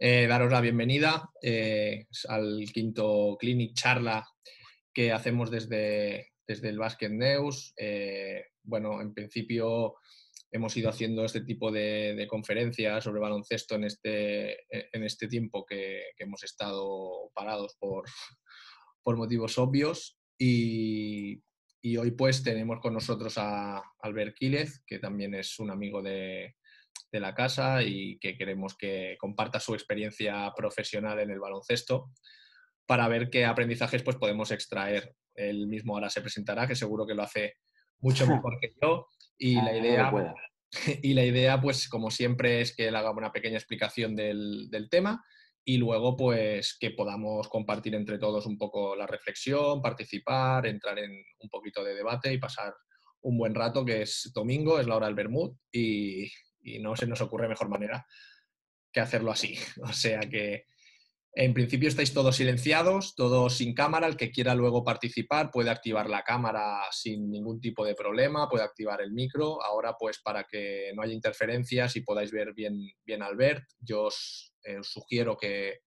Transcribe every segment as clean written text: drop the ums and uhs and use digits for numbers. daros la bienvenida al quinto clinic charla que hacemos desde el Basquet Neus. Bueno, en principio hemos ido haciendo este tipo de conferencias sobre baloncesto en este tiempo que hemos estado parados por motivos obvios, y hoy pues tenemos con nosotros a Albert Quílez, que también es un amigo de la casa y que queremos que comparta su experiencia profesional en el baloncesto para ver qué aprendizajes pues podemos extraer. Él mismo ahora se presentará, que seguro que lo hace mucho mejor que yo, y la idea pues como siempre es que él haga una pequeña explicación del tema y luego pues que podamos compartir entre todos un poco la reflexión, participar, entrar en un poquito de debate y pasar un buen rato, que es domingo, es la hora del vermut y no se nos ocurre mejor manera que hacerlo así. O sea que, en principio, estáis todos silenciados, todos sin cámara. El que quiera luego participar puede activar la cámara sin ningún tipo de problema, puede activar el micro. Ahora, pues, para que no haya interferencias y podáis ver bien a Albert, yo os sugiero que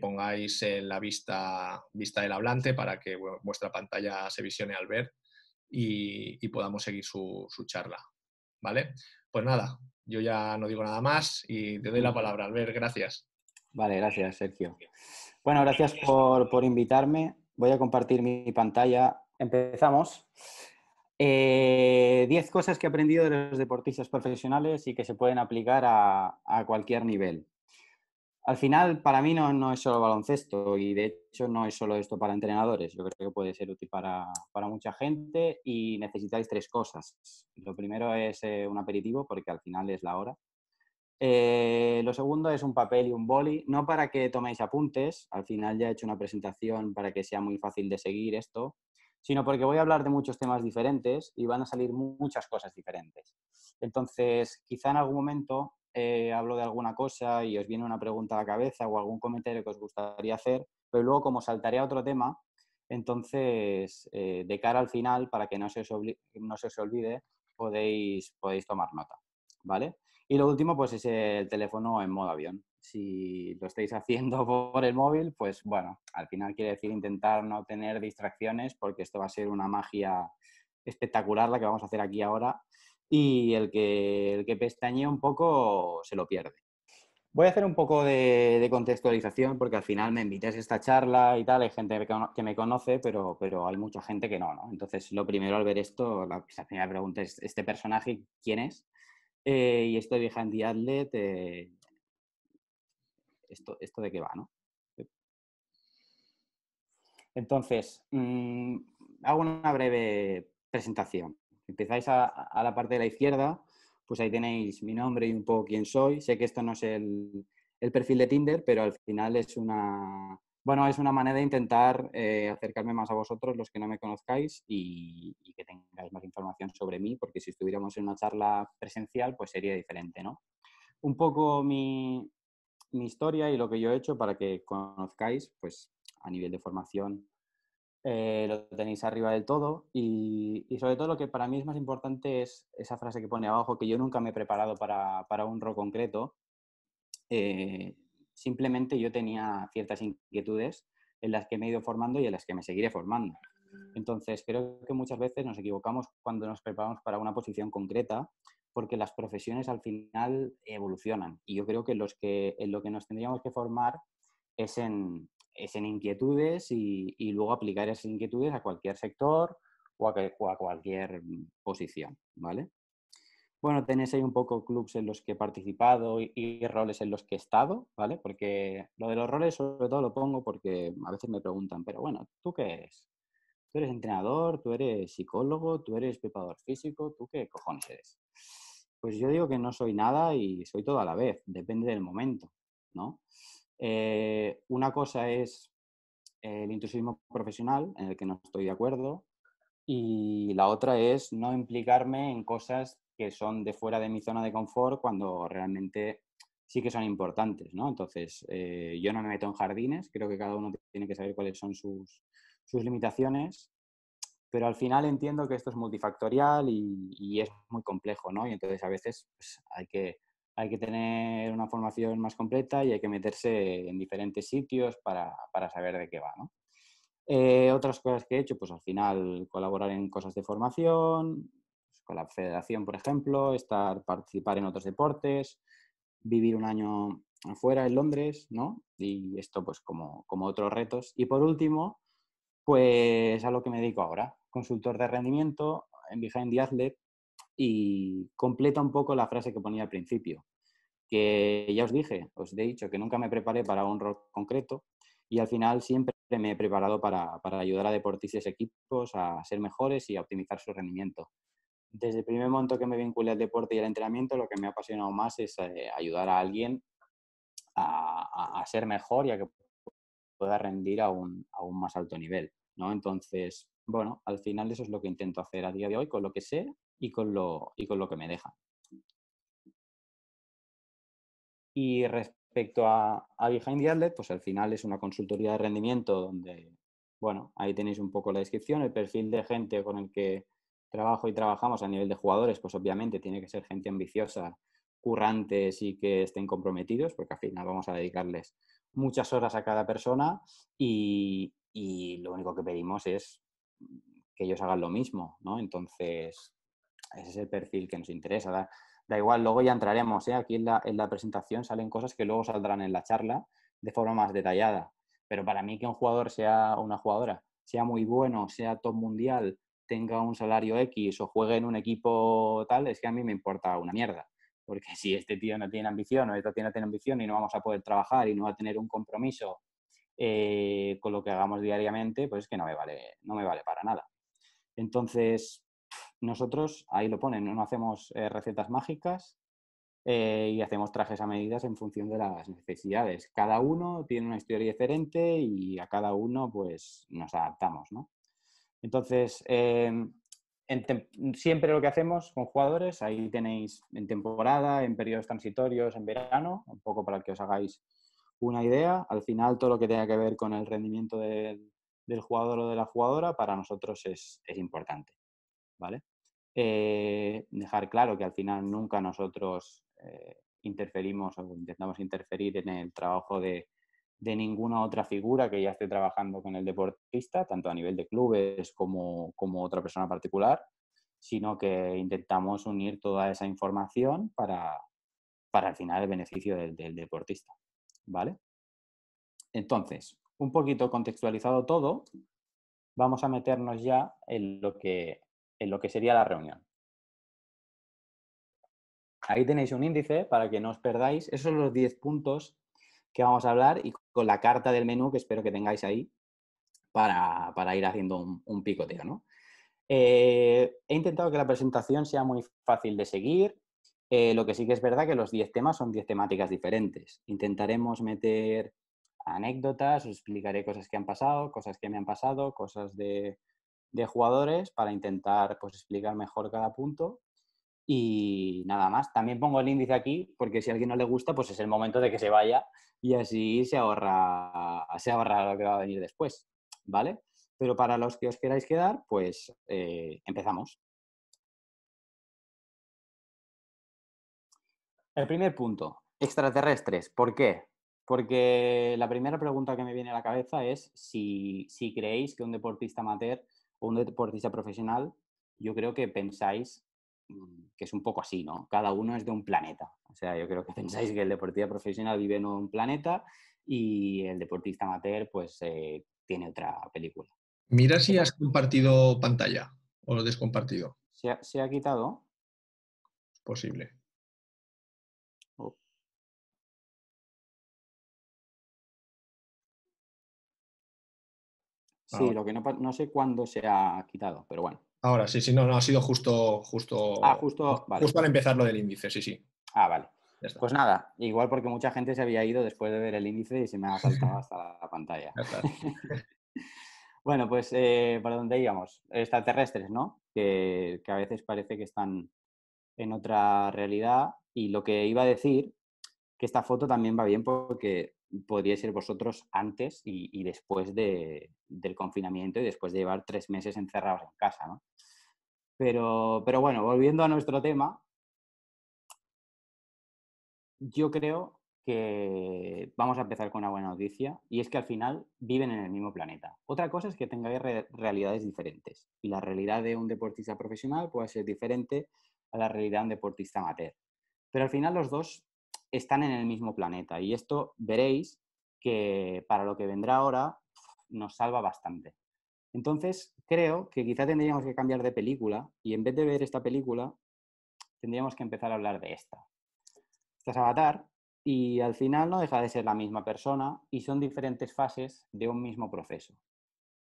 pongáis la vista del hablante para que vuestra pantalla se visione a Albert y podamos seguir su charla, ¿vale? Pues nada, yo ya no digo nada más y te doy la palabra, Albert, gracias. Vale, gracias, Sergio. Bueno, gracias por invitarme. Voy a compartir mi pantalla. Empezamos. 10 cosas que he aprendido de los deportistas profesionales y que se pueden aplicar a cualquier nivel. Al final, para mí no es solo baloncesto y, de hecho, no es solo esto para entrenadores. Yo creo que puede ser útil para mucha gente y necesitáis 3 cosas. Lo primero es un aperitivo, porque al final es la hora. Lo segundo es un papel y un boli, no para que toméis apuntes, al final ya he hecho una presentación para que sea muy fácil de seguir esto, sino porque voy a hablar de muchos temas diferentes y van a salir muchas cosas diferentes. Entonces, quizá en algún momento hablo de alguna cosa y os viene una pregunta a la cabeza o algún comentario que os gustaría hacer, pero luego como saltaré a otro tema, entonces de cara al final, para que no se os olvide, podéis tomar nota, ¿vale? Y lo último, pues es el teléfono en modo avión. Si lo estáis haciendo por el móvil, pues bueno, al final quiere decir intentar no tener distracciones, porque esto va a ser una magia espectacular la que vamos a hacer aquí ahora, y el que pestañee un poco se lo pierde. Voy a hacer un poco de contextualización, porque al final me invitáis a esta charla y tal, hay gente que me conoce, pero hay mucha gente que no, ¿no? Entonces, lo primero al ver esto, la primera pregunta es, ¿este personaje quién es? Y esto de Behind The Athlete, ¿esto de qué va, no? Entonces, hago una breve presentación. Empezáis a la parte de la izquierda, pues ahí tenéis mi nombre y un poco quién soy. Sé que esto no es el perfil de Tinder, pero al final es una manera de intentar acercarme más a vosotros, los que no me conozcáis, y que tengáis más información sobre mí, porque si estuviéramos en una charla presencial, pues sería diferente, ¿no? Un poco mi historia y lo que yo he hecho para que conozcáis, pues a nivel de formación lo tenéis arriba del todo, y sobre todo lo que para mí es más importante es esa frase que pone abajo, que yo nunca me he preparado para un rol concreto. Simplemente yo tenía ciertas inquietudes en las que me he ido formando y en las que me seguiré formando. Entonces, creo que muchas veces nos equivocamos cuando nos preparamos para una posición concreta, porque las profesiones al final evolucionan. Y yo creo que en lo que nos tendríamos que formar es en inquietudes y luego aplicar esas inquietudes a cualquier sector o a cualquier posición, ¿vale? Bueno, tenéis ahí un poco clubs en los que he participado y roles en los que he estado, ¿vale? Porque lo de los roles sobre todo lo pongo porque a veces me preguntan, pero bueno, ¿tú qué eres? ¿Tú eres entrenador? ¿Tú eres psicólogo? ¿Tú eres preparador físico? ¿Tú qué cojones eres? Pues yo digo que no soy nada y soy todo a la vez, depende del momento, ¿no? Una cosa es el intrusismo profesional, en el que no estoy de acuerdo, y la otra es no implicarme en cosas que son de fuera de mi zona de confort cuando realmente sí que son importantes, ¿no? Entonces, yo no me meto en jardines, creo que cada uno tiene que saber cuáles son sus limitaciones, pero al final entiendo que esto es multifactorial y es muy complejo, ¿no? Y entonces a veces pues, hay que hay que tener una formación más completa y hay que meterse en diferentes sitios para saber de qué va, ¿no? Otras cosas que he hecho, pues al final colaborar en cosas de formación, pues, con la federación, por ejemplo, participar en otros deportes, vivir un año afuera en Londres, ¿no? Y esto pues como otros retos. Y por último, pues a lo que me dedico ahora, consultor de rendimiento en Behind The Athlete, y completa un poco la frase que ponía al principio, que ya os he dicho que nunca me preparé para un rol concreto y al final siempre me he preparado para ayudar a deportistas y equipos a ser mejores y a optimizar su rendimiento. Desde el primer momento que me vinculé al deporte y al entrenamiento, lo que me ha apasionado más es ayudar a alguien a ser mejor y a que pueda rendir a un más alto nivel, ¿no? Entonces, bueno, al final eso es lo que intento hacer a día de hoy con lo que sé y con lo que me deja. Y respecto a Behind The Athlete, pues al final es una consultoría de rendimiento donde, bueno, ahí tenéis un poco la descripción, el perfil de gente con el que trabajo y trabajamos a nivel de jugadores, pues obviamente tiene que ser gente ambiciosa, currantes y que estén comprometidos, porque al final vamos a dedicarles muchas horas a cada persona y lo único que pedimos es que ellos hagan lo mismo, ¿no? Entonces, ese es el perfil que nos interesa. Da igual, luego ya entraremos, ¿eh? Aquí en la presentación salen cosas que luego saldrán en la charla de forma más detallada, pero para mí que un jugador sea una jugadora, sea muy bueno, sea top mundial, tenga un salario X o juegue en un equipo tal, es que a mí me importa una mierda. Porque si este tío no tiene ambición o esta tía no tiene ambición y no vamos a poder trabajar y no va a tener un compromiso con lo que hagamos diariamente, pues es que no me vale para nada. Entonces, nosotros, ahí lo ponen, no hacemos recetas mágicas y hacemos trajes a medidas en función de las necesidades. Cada uno tiene una historia diferente y a cada uno pues nos adaptamos, ¿no? Entonces, siempre lo que hacemos con jugadores, ahí tenéis en temporada, en periodos transitorios, en verano, un poco para que os hagáis una idea. Al final todo lo que tenga que ver con el rendimiento del jugador o de la jugadora para nosotros es importante, ¿vale? Dejar claro que al final nunca nosotros interferimos o intentamos interferir en el trabajo de ninguna otra figura que ya esté trabajando con el deportista, tanto a nivel de clubes como otra persona particular, sino que intentamos unir toda esa información para al final el beneficio del deportista, ¿vale? Entonces, un poquito contextualizado todo, vamos a meternos ya en lo que sería la reunión. Ahí tenéis un índice para que no os perdáis. Esos son los 10 puntos que vamos a hablar y con la carta del menú que espero que tengáis ahí para ir haciendo un picoteo, ¿no? He intentado que la presentación sea muy fácil de seguir. Lo que sí que es verdad que los 10 temas son 10 temáticas diferentes. Intentaremos meter anécdotas, os explicaré cosas que han pasado, cosas que me han pasado, cosas de jugadores para intentar pues, explicar mejor cada punto. Y nada más, también pongo el índice aquí porque si a alguien no le gusta pues es el momento de que se vaya y así se ahorra lo que va a venir después, ¿vale? Pero para los que os queráis quedar, pues empezamos. El primer punto, extraterrestres. ¿Por qué? Porque la primera pregunta que me viene a la cabeza es si creéis que un deportista amateur o un deportista profesional, yo creo que pensáis que es un poco así, ¿no? Cada uno es de un planeta. O sea, yo creo que pensáis que el deportista profesional vive en un planeta y el deportista amateur, pues, tiene otra película. Mira si has compartido pantalla o lo descompartido. ¿Se ha quitado? Es posible. Oh. Sí, lo que no sé cuándo se ha quitado, pero bueno. Ahora, sí, no ha sido justo al empezar lo del índice, sí. Ah, vale. Pues nada, igual porque mucha gente se había ido después de ver el índice y se me ha saltado hasta la pantalla. Bueno, pues, ¿para dónde íbamos? Extraterrestres, ¿no? Que a veces parece que están en otra realidad. Y lo que iba a decir, que esta foto también va bien porque podríais ser vosotros antes y después del confinamiento y después de llevar 3 meses encerrados en casa, ¿no? Pero bueno, volviendo a nuestro tema, yo creo que vamos a empezar con una buena noticia, y es que al final viven en el mismo planeta. Otra cosa es que tengáis realidades diferentes, y la realidad de un deportista profesional puede ser diferente a la realidad de un deportista amateur. Pero al final los dos están en el mismo planeta, y esto veréis que para lo que vendrá ahora nos salva bastante. Entonces creo que quizá tendríamos que cambiar de película, y en vez de ver esta película tendríamos que empezar a hablar de esta. Esta es Avatar, y al final no deja de ser la misma persona y son diferentes fases de un mismo proceso.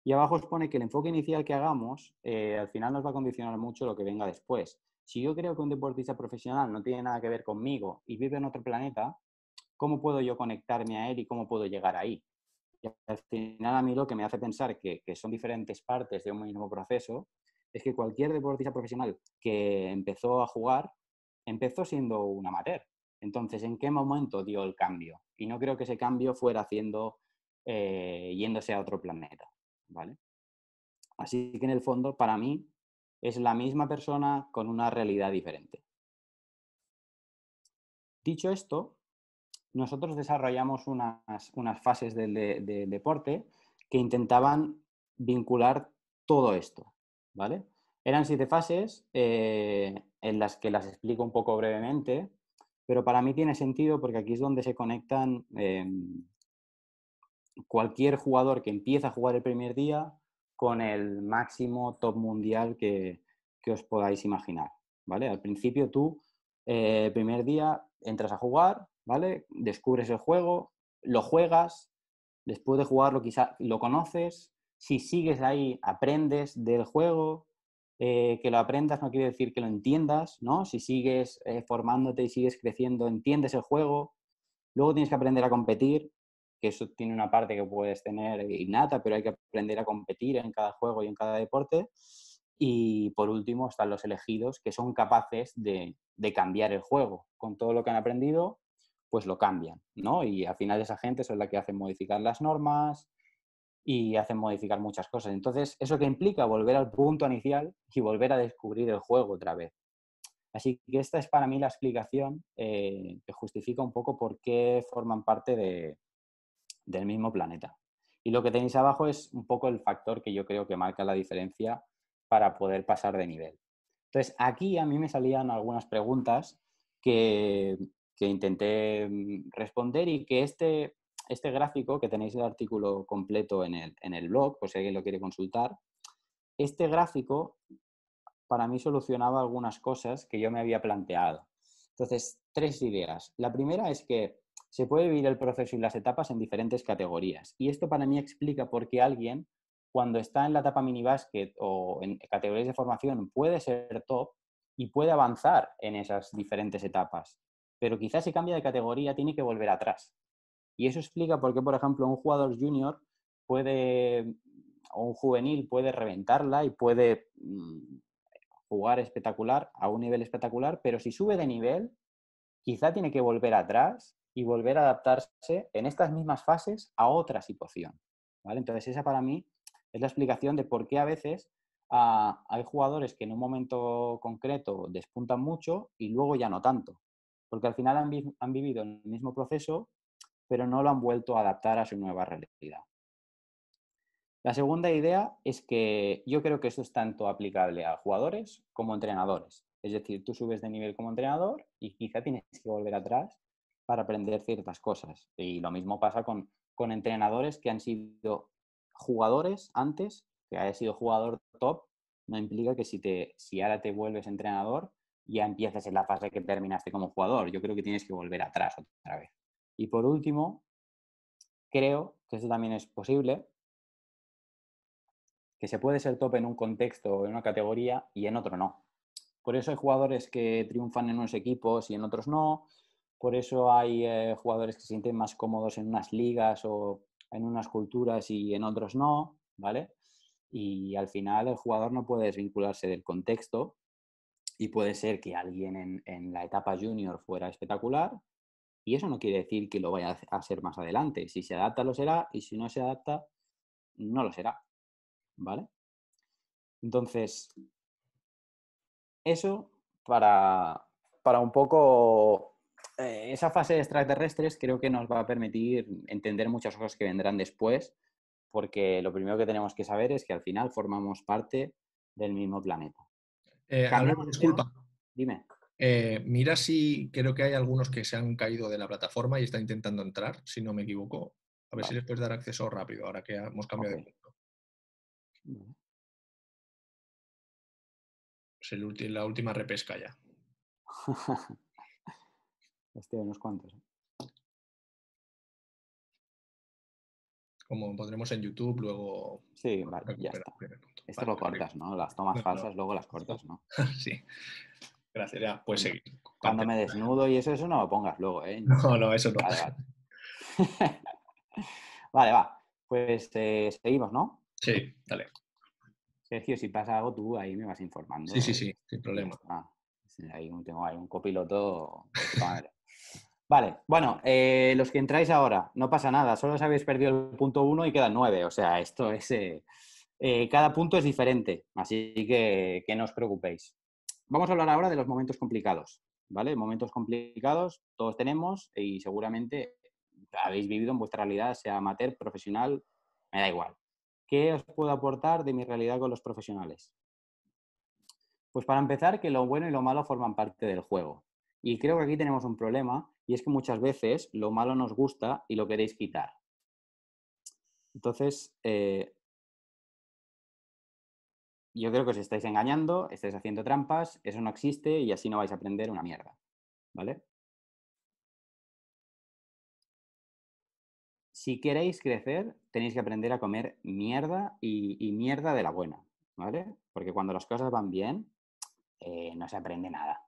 Y abajo os pone que el enfoque inicial que hagamos al final nos va a condicionar mucho lo que venga después. Si yo creo que un deportista profesional no tiene nada que ver conmigo y vive en otro planeta, ¿cómo puedo yo conectarme a él y cómo puedo llegar ahí? Y al final a mí lo que me hace pensar que son diferentes partes de un mismo proceso es que cualquier deportista profesional que empezó a jugar, empezó siendo un amateur. Entonces, ¿en qué momento dio el cambio? Y no creo que ese cambio fuera haciendo, yéndose a otro planeta, ¿vale? Así que en el fondo, para mí, es la misma persona con una realidad diferente. Dicho esto, nosotros desarrollamos unas fases del deporte que intentaban vincular todo esto, ¿vale? Eran 7 fases en las que las explico un poco brevemente, pero para mí tiene sentido porque aquí es donde se conectan cualquier jugador que empieza a jugar el primer día con el máximo top mundial que os podáis imaginar, ¿vale? Al principio tú, el primer día, entras a jugar, ¿vale? Descubres el juego, lo juegas, después de jugarlo quizá lo conoces, si sigues ahí aprendes del juego. Que lo aprendas no quiere decir que lo entiendas, ¿no? Si sigues formándote y sigues creciendo, entiendes el juego. Luego tienes que aprender a competir, que eso tiene una parte que puedes tener innata, pero hay que aprender a competir en cada juego y en cada deporte. Y por último están los elegidos, que son capaces de cambiar el juego. Con todo lo que han aprendido, pues lo cambian, ¿no? Y al final esa gente son la que hacen modificar las normas, y hacen modificar muchas cosas. Entonces, ¿eso qué implica? Volver al punto inicial y volver a descubrir el juego otra vez. Así que esta es para mí la explicación que justifica un poco por qué forman parte del mismo planeta. Y lo que tenéis abajo es un poco el factor que yo creo que marca la diferencia para poder pasar de nivel. Entonces, aquí a mí me salían algunas preguntas que intenté responder y que este gráfico, que tenéis el artículo completo en el blog, por si alguien lo quiere consultar, este gráfico para mí solucionaba algunas cosas que yo me había planteado. Entonces, 3 ideas. La primera es que se puede vivir el proceso y las etapas en diferentes categorías. Y esto para mí explica por qué alguien, cuando está en la etapa minibásquet o en categorías de formación, puede ser top y puede avanzar en esas diferentes etapas. Pero quizás si cambia de categoría tiene que volver atrás. Y eso explica por qué, por ejemplo, un jugador junior o un juvenil puede reventarla y puede jugar espectacular, a un nivel espectacular, pero si sube de nivel, quizá tiene que volver atrás y volver a adaptarse en estas mismas fases a otra situación, ¿vale? Entonces esa para mí es la explicación de por qué a veces hay jugadores que en un momento concreto despuntan mucho y luego ya no tanto, porque al final han vivido el mismo proceso pero no lo han vuelto a adaptar a su nueva realidad. La segunda idea es que yo creo que esto es tanto aplicable a jugadores como entrenadores. Es decir, tú subes de nivel como entrenador y quizá tienes que volver atrás para aprender ciertas cosas. Y lo mismo pasa con entrenadores que han sido jugadores antes, que hayas sido jugador top, no implica que si ahora te vuelves entrenador ya empiezas en la fase que terminaste como jugador. Yo creo que tienes que volver atrás otra vez. Y por último, creo que esto también es posible, que se puede ser top en un contexto o en una categoría y en otro no. Por eso hay jugadores que triunfan en unos equipos y en otros no. Por eso hay jugadores que se sienten más cómodos en unas ligas o en unas culturas y en otros no, ¿vale? Y al final el jugador no puede desvincularse del contexto y puede ser que alguien en la etapa junior fuera espectacular. Y eso no quiere decir que lo vaya a hacer más adelante. Si se adapta, lo será. Y si no se adapta, no lo será, ¿vale? Entonces, eso para un poco esa fase de extraterrestres creo que nos va a permitir entender muchas cosas que vendrán después, porque lo primero que tenemos que saber es que al final formamos parte del mismo planeta. Albert, disculpa. Dime. Mira si creo que hay algunos que se han caído de la plataforma y están intentando entrar, si no me equivoco. A ver, vale, si les puedes dar acceso rápido, ahora que hemos cambiado, okay, de punto. Vale. Es la última repesca ya. Estoy unos cuantos. Como pondremos en YouTube, luego... Sí, vale, ya está. Esto vale, lo cortas, ¿no? Las tomas falsas, luego las cortas, ¿no? Sí. Gracias, ya puedes seguir. Cuando me desnudo y eso no lo pongas luego, ¿eh? No, no, eso no. Vale. Vale, va. Pues seguimos, ¿no? Sí, dale. Sergio, si pasa algo, tú ahí me vas informando. Sí, sí, sí, sin problema. Ah, tengo ahí un copiloto. Vale, bueno, los que entráis ahora, no pasa nada, solo os habéis perdido el punto 1 y quedan 9, o sea, esto es... cada punto es diferente, así que no os preocupéis. Vamos a hablar ahora de los momentos complicados, ¿vale? Momentos complicados todos tenemos y seguramente habéis vivido en vuestra realidad, sea amateur, profesional, me da igual. ¿Qué os puedo aportar de mi realidad con los profesionales? Pues para empezar, que lo bueno y lo malo forman parte del juego. Y creo que aquí tenemos un problema, y es que muchas veces lo malo nos gusta y lo queréis quitar. Entonces, yo creo que os estáis engañando, estáis haciendo trampas, eso no existe y así no vais a aprender una mierda, ¿vale? Si queréis crecer, tenéis que aprender a comer mierda y mierda de la buena, ¿vale? Porque cuando las cosas van bien, no se aprende nada.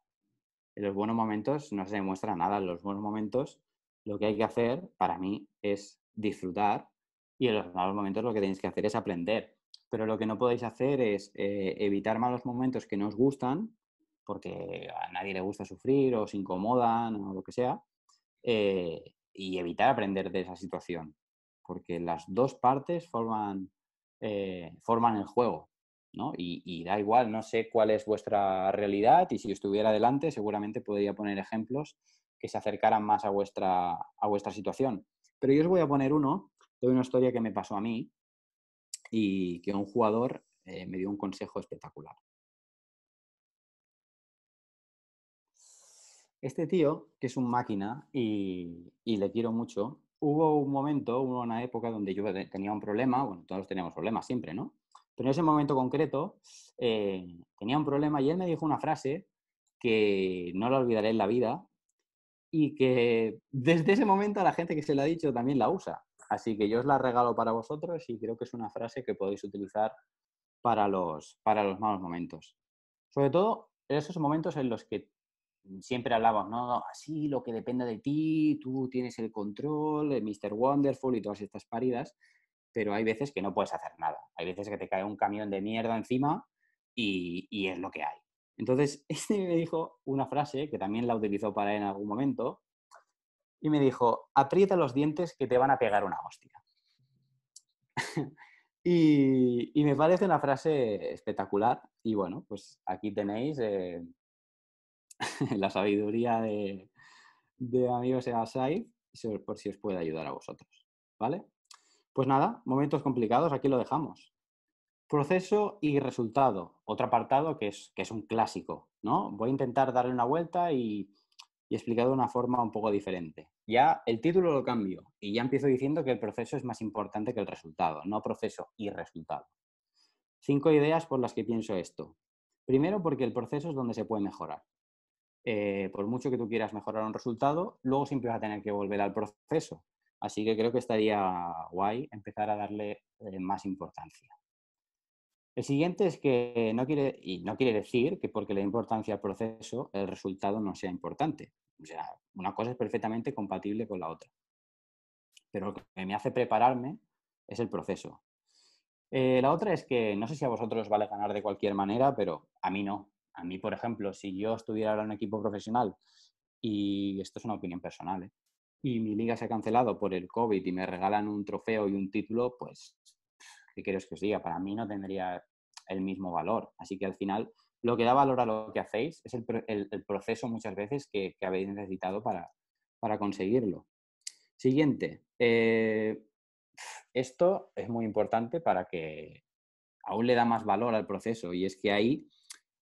En los buenos momentos no se demuestra nada. En los buenos momentos lo que hay que hacer, para mí, es disfrutar, y en los malos momentos lo que tenéis que hacer es aprender. Pero lo que no podéis hacer es evitar malos momentos que no os gustan, porque a nadie le gusta sufrir o se incomodan o lo que sea, y evitar aprender de esa situación, porque las dos partes forman el juego, ¿no? Y da igual, no sé cuál es vuestra realidad, y si yo estuviera delante seguramente podría poner ejemplos que se acercaran más a vuestra situación. Pero yo os voy a poner uno de una historia que me pasó a mí y que un jugador me dio un consejo espectacular. Este tío, que es un máquina y le quiero mucho, hubo una época donde yo tenía un problema, bueno, todos tenemos problemas siempre, ¿no? Pero en ese momento concreto tenía un problema y él me dijo una frase que no la olvidaré en la vida y que desde ese momento a la gente que se la ha dicho también la usa. Así que yo os la regalo para vosotros y creo que es una frase que podéis utilizar para los malos momentos. Sobre todo en esos momentos en los que siempre hablamos, ¿no? Así, lo que depende de ti, tú tienes el control, el Mr. Wonderful y todas estas paridas, pero hay veces que no puedes hacer nada. Hay veces que te cae un camión de mierda encima y es lo que hay. Entonces, este me dijo una frase que también la utilizó para él en algún momento y me dijo, aprieta los dientes que te van a pegar una hostia. y me parece una frase espectacular y bueno, pues aquí tenéis... la sabiduría de amigos de Asai, por si os puede ayudar a vosotros, ¿vale? Pues nada, momentos complicados, aquí lo dejamos. Proceso y resultado, otro apartado que es un clásico, ¿no? Voy a intentar darle una vuelta y explicar de una forma un poco diferente. Ya el título lo cambio y ya empiezo diciendo que el proceso es más importante que el resultado, no proceso y resultado. 5 ideas por las que pienso esto. Primero, porque el proceso es donde se puede mejorar. Por mucho que tú quieras mejorar un resultado, luego siempre vas a tener que volver al proceso. Así que creo que estaría guay empezar a darle más importancia. El siguiente es que no quiere decir que porque le dé importancia al proceso, el resultado no sea importante. O sea, una cosa es perfectamente compatible con la otra. Pero lo que me hace prepararme es el proceso. La otra es que no sé si a vosotros os vale ganar de cualquier manera, pero a mí no. A mí, por ejemplo, si yo estuviera ahora en un equipo profesional, y esto es una opinión personal, y mi liga se ha cancelado por el COVID y me regalan un trofeo y un título, pues, ¿qué queréis que os diga? Para mí no tendría el mismo valor. Así que al final, lo que da valor a lo que hacéis es el proceso muchas veces que habéis necesitado para, para conseguirlo. Siguiente. Esto es muy importante para que aún le da más valor al proceso, y es que ahí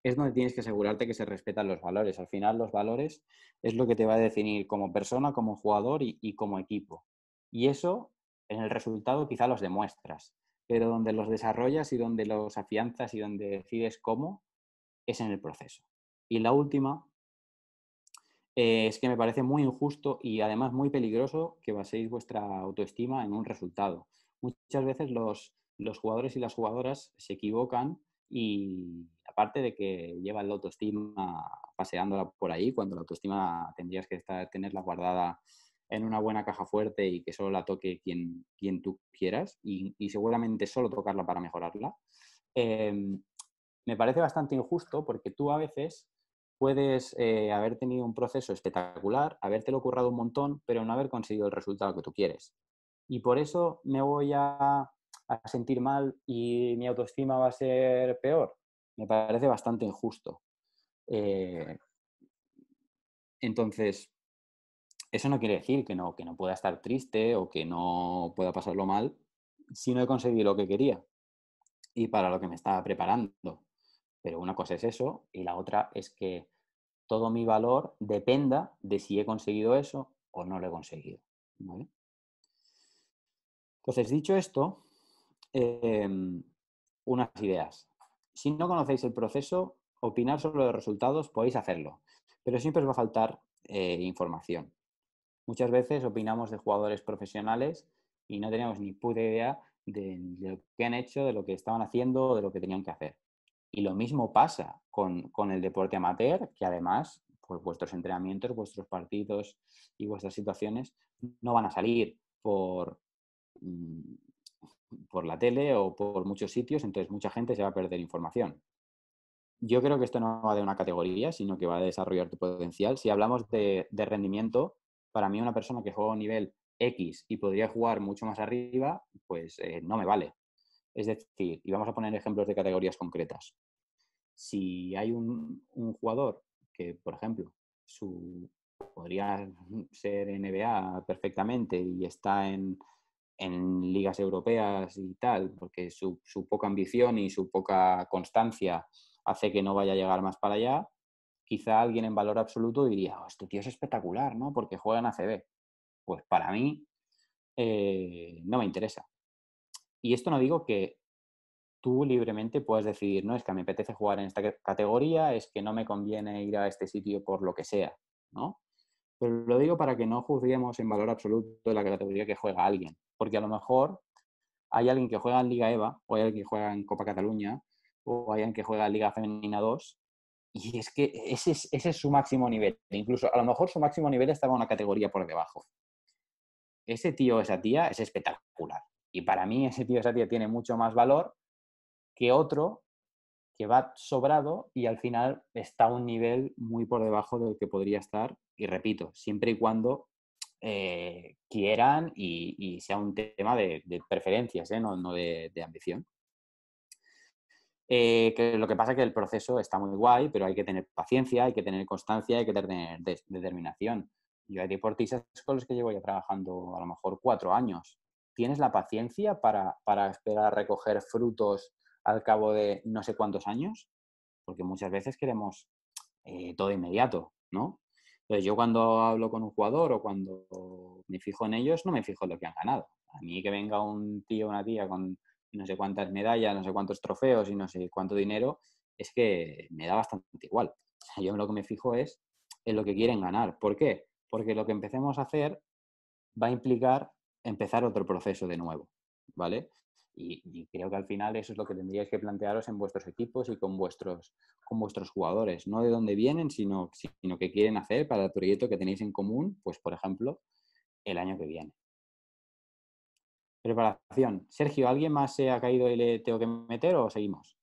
es donde tienes que asegurarte que se respetan los valores. Al final, los valores es lo que te va a definir como persona, como jugador y como equipo. Y eso, en el resultado, quizá los demuestras, pero donde los desarrollas y donde los afianzas y donde decides cómo, es en el proceso. Y la última es que me parece muy injusto y además muy peligroso que baséis vuestra autoestima en un resultado. Muchas veces los jugadores y las jugadoras se equivocan, y aparte de que llevan la autoestima paseándola por ahí, cuando la autoestima tendrías que tenerla guardada en una buena caja fuerte y que solo la toque quien tú quieras, y seguramente solo tocarla para mejorarla, me parece bastante injusto, porque tú a veces puedes haber tenido un proceso espectacular, habértelo currado un montón, pero no haber conseguido el resultado que tú quieres. Y por eso me voy a sentir mal y mi autoestima va a ser peor. Me parece bastante injusto. Entonces, eso no quiere decir que no pueda estar triste o que no pueda pasarlo mal si no he conseguido lo que quería y para lo que me estaba preparando. Pero una cosa es eso y la otra es que todo mi valor dependa de si he conseguido eso o no lo he conseguido, ¿vale? Entonces, dicho esto, unas ideas. Si no conocéis el proceso, opinar sobre los resultados podéis hacerlo, pero siempre os va a faltar información. Muchas veces opinamos de jugadores profesionales y no tenemos ni puta idea de lo que han hecho, de lo que estaban haciendo o de lo que tenían que hacer. Y lo mismo pasa con el deporte amateur, que además pues vuestros entrenamientos, vuestros partidos y vuestras situaciones no van a salir por la tele o por muchos sitios, entonces mucha gente se va a perder información. Yo creo que esto no va de una categoría, sino que va a desarrollar tu potencial. Si hablamos de rendimiento, para mí una persona que juega a un nivel X y podría jugar mucho más arriba, pues no me vale. Es decir, y vamos a poner ejemplos de categorías concretas. Si hay un jugador que, por ejemplo, podría ser NBA perfectamente y está en ligas europeas y tal, porque su poca ambición y su poca constancia hace que no vaya a llegar más para allá, quizá alguien en valor absoluto diría, este tío es espectacular, ¿no? Porque juega en ACB. Pues para mí no me interesa. Y esto no digo que tú libremente puedas decidir, no, es que me apetece jugar en esta categoría, es que no me conviene ir a este sitio por lo que sea, ¿no? Pero lo digo para que no juzguemos en valor absoluto la categoría que juega alguien. Porque a lo mejor hay alguien que juega en Liga EVA, o hay alguien que juega en Copa Cataluña, o hay alguien que juega en Liga Femenina 2, y es que ese es su máximo nivel. Incluso a lo mejor su máximo nivel estaba una categoría por debajo. Ese tío o esa tía es espectacular. Y para mí ese tío o esa tía tiene mucho más valor que otro que va sobrado y al final está a un nivel muy por debajo del que podría estar. Y repito, siempre y cuando quieran y sea un tema de preferencias, no de ambición. Que lo que pasa es que el proceso está muy guay, pero hay que tener paciencia, hay que tener constancia, hay que tener determinación. Yo hay deportistas con los que llevo ya trabajando a lo mejor 4 años. ¿Tienes la paciencia para esperar a recoger frutos al cabo de no sé cuántos años? Porque muchas veces queremos todo inmediato, ¿no? Entonces yo cuando hablo con un jugador o cuando me fijo en ellos, no me fijo en lo que han ganado. A mí que venga un tío o una tía con no sé cuántas medallas, no sé cuántos trofeos y no sé cuánto dinero, es que me da bastante igual. Yo lo que me fijo es en lo que quieren ganar. ¿Por qué? Porque lo que empecemos a hacer va a implicar empezar otro proceso de nuevo, ¿vale? Y creo que al final eso es lo que tendríais que plantearos en vuestros equipos y con vuestros jugadores. No de dónde vienen, sino qué quieren hacer para el proyecto que tenéis en común, pues por ejemplo, el año que viene. Preparación. Sergio, ¿alguien más se ha caído y le tengo que meter o seguimos?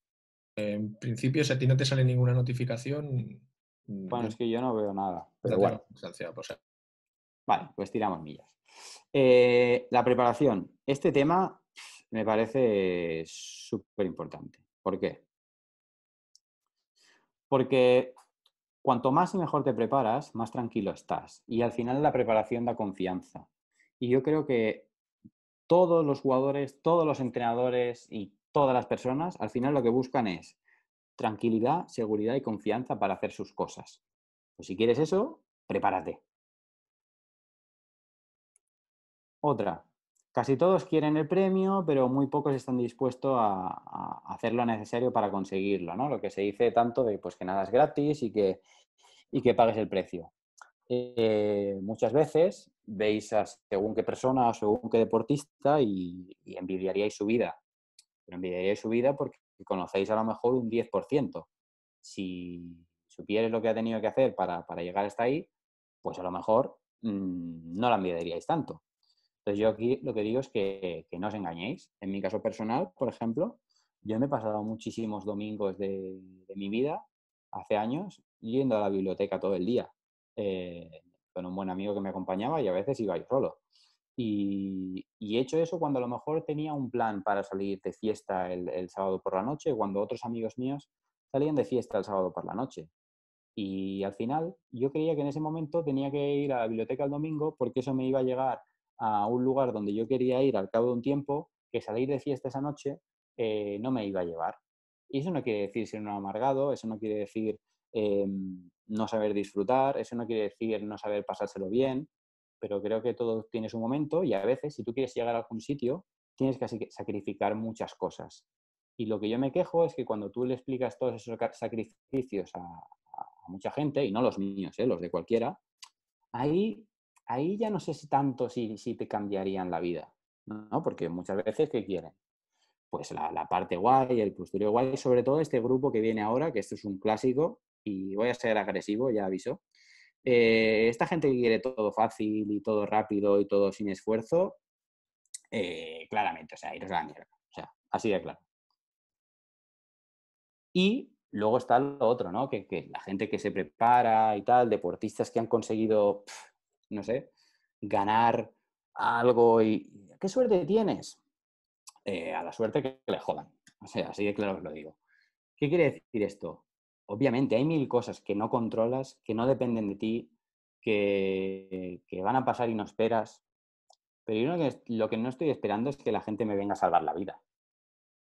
En principio, si a ti no te sale ninguna notificación... Bueno, es que yo no veo nada. Pero bueno. Vale, pues tiramos millas. La preparación. Este tema me parece súper importante. ¿Por qué? Porque Cuanto más y mejor te preparas, más tranquilo estás. Y al final la preparación da confianza. Y yo creo que todos los jugadores, todos los entrenadores y todas las personas, al final lo que buscan es tranquilidad, seguridad y confianza para hacer sus cosas. Pues si quieres eso, prepárate. Otra. Casi todos quieren el premio, pero muy pocos están dispuestos a hacer lo necesario para conseguirlo, ¿no? Lo que se dice tanto de pues, que nada es gratis y que pagues el precio. Muchas veces veis a según qué persona o según qué deportista y envidiaríais su vida. Pero envidiaríais su vida porque conocéis a lo mejor un 10%. Si supierais lo que ha tenido que hacer para llegar hasta ahí, pues a lo mejor no la envidiaríais tanto. Entonces yo aquí lo que digo es que no os engañéis. En mi caso personal, por ejemplo, yo me he pasado muchísimos domingos de mi vida, hace años, yendo a la biblioteca todo el día, con un buen amigo que me acompañaba y a veces iba yo solo. Y he hecho eso cuando a lo mejor tenía un plan para salir de fiesta el sábado por la noche, cuando otros amigos míos salían de fiesta el sábado por la noche. Y al final yo creía que en ese momento tenía que ir a la biblioteca el domingo porque eso me iba a llegar a un lugar donde yo quería ir al cabo de un tiempo, que salir de fiesta esa noche no me iba a llevar. Y eso no quiere decir ser un amargado, eso no quiere decir no saber disfrutar, eso no quiere decir no saber pasárselo bien, pero creo que todo tiene su momento y a veces, si tú quieres llegar a algún sitio, tienes que sacrificar muchas cosas. Y lo que yo me quejo es que cuando tú le explicas todos esos sacrificios a mucha gente, y no los míos, los de cualquiera, ahí ya no sé si te cambiarían la vida, ¿no? Porque muchas veces, ¿qué quieren? Pues la parte guay, el postureo guay, sobre todo este grupo que viene ahora, que esto es un clásico, y voy a ser agresivo, ya aviso. Esta gente que quiere todo fácil y todo rápido y todo sin esfuerzo, claramente, o sea, iros a la mierda. O sea, así de claro. Y luego está lo otro, ¿no? Que la gente que se prepara y tal, deportistas que han conseguido... no sé, ganar algo y... ¿Qué suerte tienes? A la suerte que le jodan. O sea, así de claro os lo digo. ¿Qué quiere decir esto? Obviamente hay mil cosas que no controlas, que no dependen de ti, que van a pasar y no esperas. Pero yo lo que no estoy esperando es que la gente me venga a salvar la vida.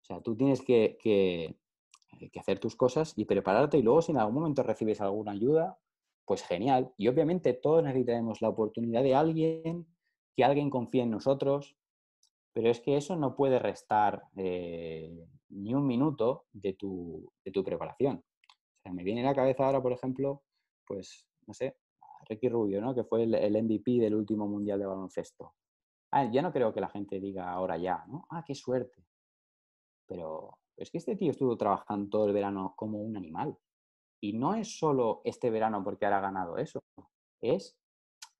O sea, tú tienes que hacer tus cosas y prepararte y luego si en algún momento recibes alguna ayuda... pues genial. Y obviamente todos necesitaremos la oportunidad de alguien, que alguien confíe en nosotros, pero es que eso no puede restar ni un minuto de tu preparación. O sea, me viene a la cabeza ahora, por ejemplo, pues, no sé, Ricky Rubio, ¿no? Que fue el MVP del último Mundial de Baloncesto. Ya no creo que la gente diga ahora ya, ¿no? ¡Ah, qué suerte! Pero es que este tío estuvo trabajando todo el verano como un animal. Y no es solo este verano porque ahora ha ganado eso. Es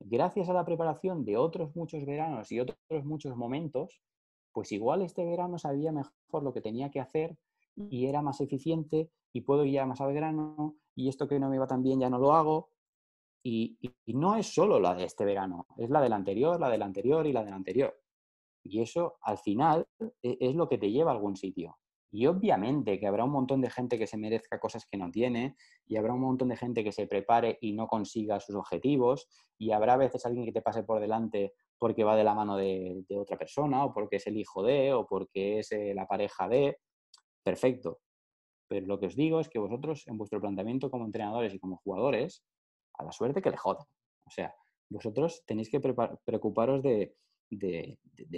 gracias a la preparación de otros muchos veranos y otros muchos momentos, pues igual este verano sabía mejor lo que tenía que hacer y era más eficiente y puedo ir más al grano y esto que no me iba tan bien ya no lo hago. Y no es solo la de este verano, es la del anterior y la del anterior. Y eso al final es lo que te lleva a algún sitio. Y obviamente que habrá un montón de gente que se merezca cosas que no tiene y habrá un montón de gente que se prepare y no consiga sus objetivos y habrá a veces alguien que te pase por delante porque va de la mano de otra persona o porque es el hijo de o porque es la pareja de... Perfecto. Pero lo que os digo es que vosotros en vuestro planteamiento como entrenadores y como jugadores, a la suerte que le jodan. O sea, vosotros tenéis que preocuparos de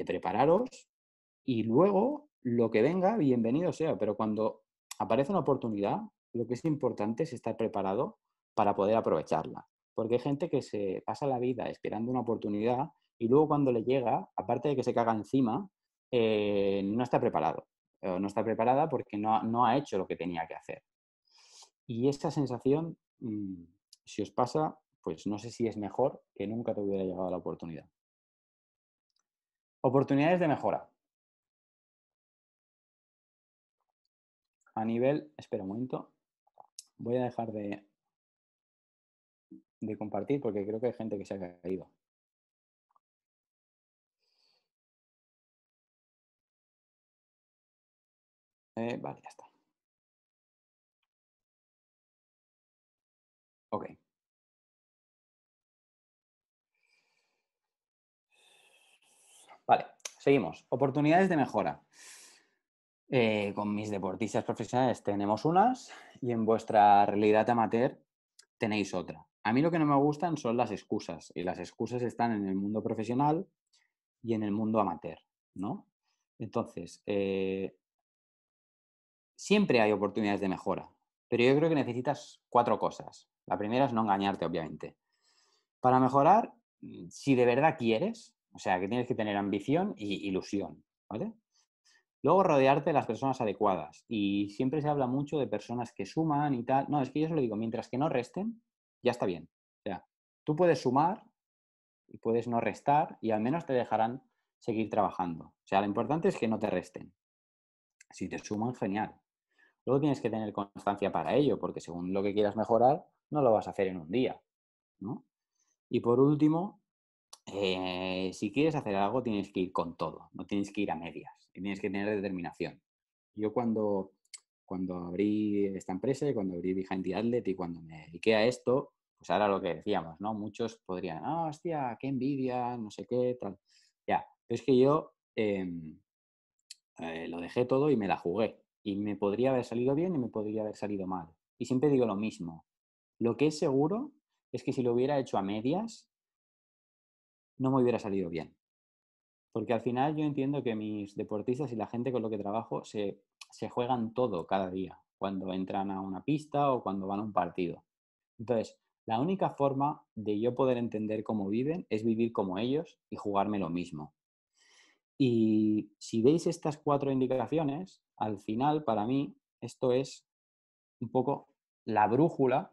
prepararos y luego... lo que venga, bienvenido sea, pero cuando aparece una oportunidad, lo que es importante es estar preparado para poder aprovecharla. Porque hay gente que se pasa la vida esperando una oportunidad y luego cuando le llega, aparte de que se caga encima, no está preparado. No está preparada porque no ha hecho lo que tenía que hacer. Y esta sensación, si os pasa, pues no sé si es mejor que nunca te hubiera llegado la oportunidad. Oportunidades de mejora. A nivel, espera un momento, voy a dejar de compartir porque creo que hay gente que se ha caído. Vale, ya está. Ok. Vale, seguimos. Oportunidades de mejora. Con mis deportistas profesionales tenemos unas y en vuestra realidad amateur tenéis otra. A mí lo que no me gustan son las excusas. Y las excusas están en el mundo profesional y en el mundo amateur, ¿no? Entonces, siempre hay oportunidades de mejora, pero yo creo que necesitas cuatro cosas. La primera es no engañarte, obviamente. Para mejorar, si de verdad quieres, o sea, que tienes que tener ambición y ilusión, ¿vale? Luego, rodearte de las personas adecuadas. Y siempre se habla mucho de personas que suman y tal. No, es que yo se lo digo, mientras que no resten, ya está bien. O sea, tú puedes sumar y puedes no restar y al menos te dejarán seguir trabajando. O sea, lo importante es que no te resten. Si te suman, genial. Luego tienes que tener constancia para ello, porque según lo que quieras mejorar, no lo vas a hacer en un día, ¿no? Y por último, si quieres hacer algo, tienes que ir con todo. No tienes que ir a medias. Y tienes que tener determinación. Yo cuando abrí esta empresa, cuando abrí Behind The Athlete y cuando me dediqué a esto, pues ahora lo que decíamos, ¿no? Muchos podrían, ah, hostia, qué envidia, no sé qué, tal. Ya, pero es que yo lo dejé todo y me la jugué. Y me podría haber salido bien y me podría haber salido mal. Y siempre digo lo mismo. Lo que es seguro es que si lo hubiera hecho a medias, no me hubiera salido bien. Porque al final yo entiendo que mis deportistas y la gente con lo que trabajo se juegan todo cada día, cuando entran a una pista o cuando van a un partido. Entonces, la única forma de yo poder entender cómo viven es vivir como ellos y jugarme lo mismo. Y si veis estas cuatro indicaciones, al final, para mí, esto es un poco la brújula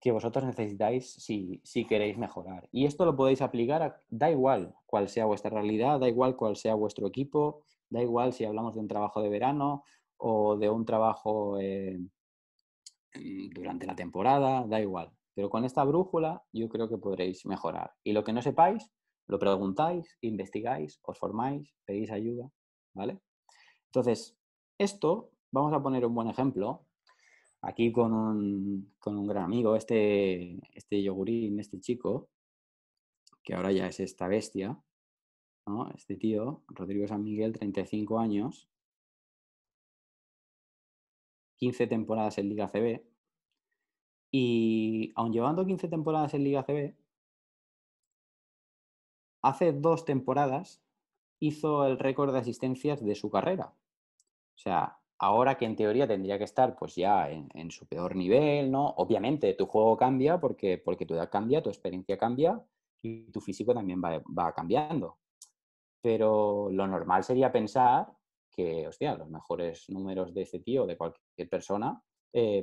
que vosotros necesitáis si queréis mejorar. Y esto lo podéis aplicar, da igual cuál sea vuestra realidad, da igual cuál sea vuestro equipo, da igual si hablamos de un trabajo de verano o de un trabajo durante la temporada, da igual. Pero con esta brújula yo creo que podréis mejorar. Y lo que no sepáis, lo preguntáis, investigáis, os formáis, pedís ayuda, ¿vale? Entonces, esto, vamos a poner un buen ejemplo aquí con un gran amigo, este yogurín, este chico, que ahora ya es esta bestia, ¿no? Este tío, Rodrigo San Miguel, 35 años, 15 temporadas en Liga CB, y aun llevando 15 temporadas en Liga CB, hace 2 temporadas hizo el récord de asistencias de su carrera. O sea, ahora que en teoría tendría que estar pues ya en su peor nivel, ¿no? Obviamente tu juego cambia porque tu edad cambia, tu experiencia cambia y tu físico también va cambiando. Pero lo normal sería pensar que, hostia, los mejores números de este tío o de cualquier persona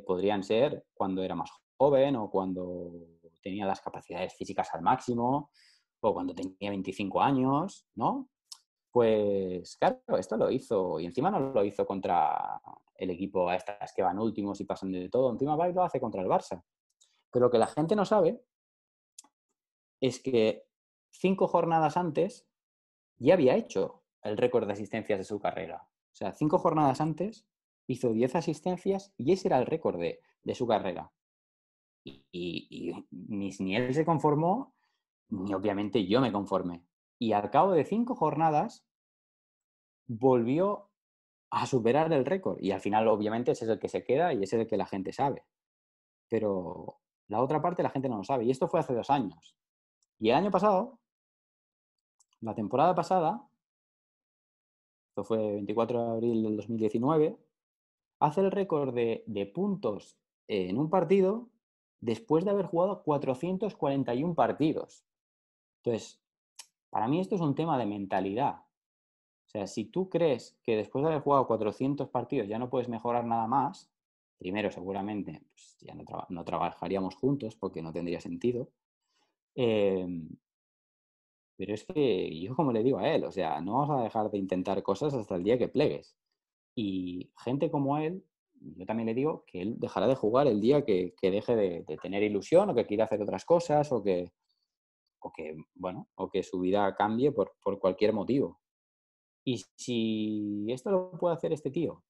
podrían ser cuando era más joven o cuando tenía las capacidades físicas al máximo o cuando tenía 25 años, ¿no? Pues claro, esto lo hizo y encima no lo hizo contra el equipo a estas que van últimos y pasan de todo, encima va y lo hace contra el Barça. Pero lo que la gente no sabe es que 5 jornadas antes ya había hecho el récord de asistencias de su carrera. O sea, 5 jornadas antes hizo 10 asistencias y ese era el récord de su carrera. Y ni él se conformó, ni obviamente yo me conformé. Y al cabo de 5 jornadas volvió a superar el récord. Y al final, obviamente, ese es el que se queda y ese es el que la gente sabe. Pero la otra parte la gente no lo sabe. Y esto fue hace 2 años. Y el año pasado, la temporada pasada, esto fue 24 de abril del 2019, hace el récord de puntos en un partido después de haber jugado 441 partidos. Entonces, para mí esto es un tema de mentalidad. O sea, si tú crees que después de haber jugado 400 partidos ya no puedes mejorar nada más, primero seguramente pues ya no trabajaríamos juntos porque no tendría sentido. Pero es que yo como le digo a él, o sea, no vas a dejar de intentar cosas hasta el día que plegues. Y gente como él, yo también le digo que él dejará de jugar el día que deje de tener ilusión o que quiera hacer otras cosas o que su vida cambie por cualquier motivo. Y si esto lo puede hacer este tío,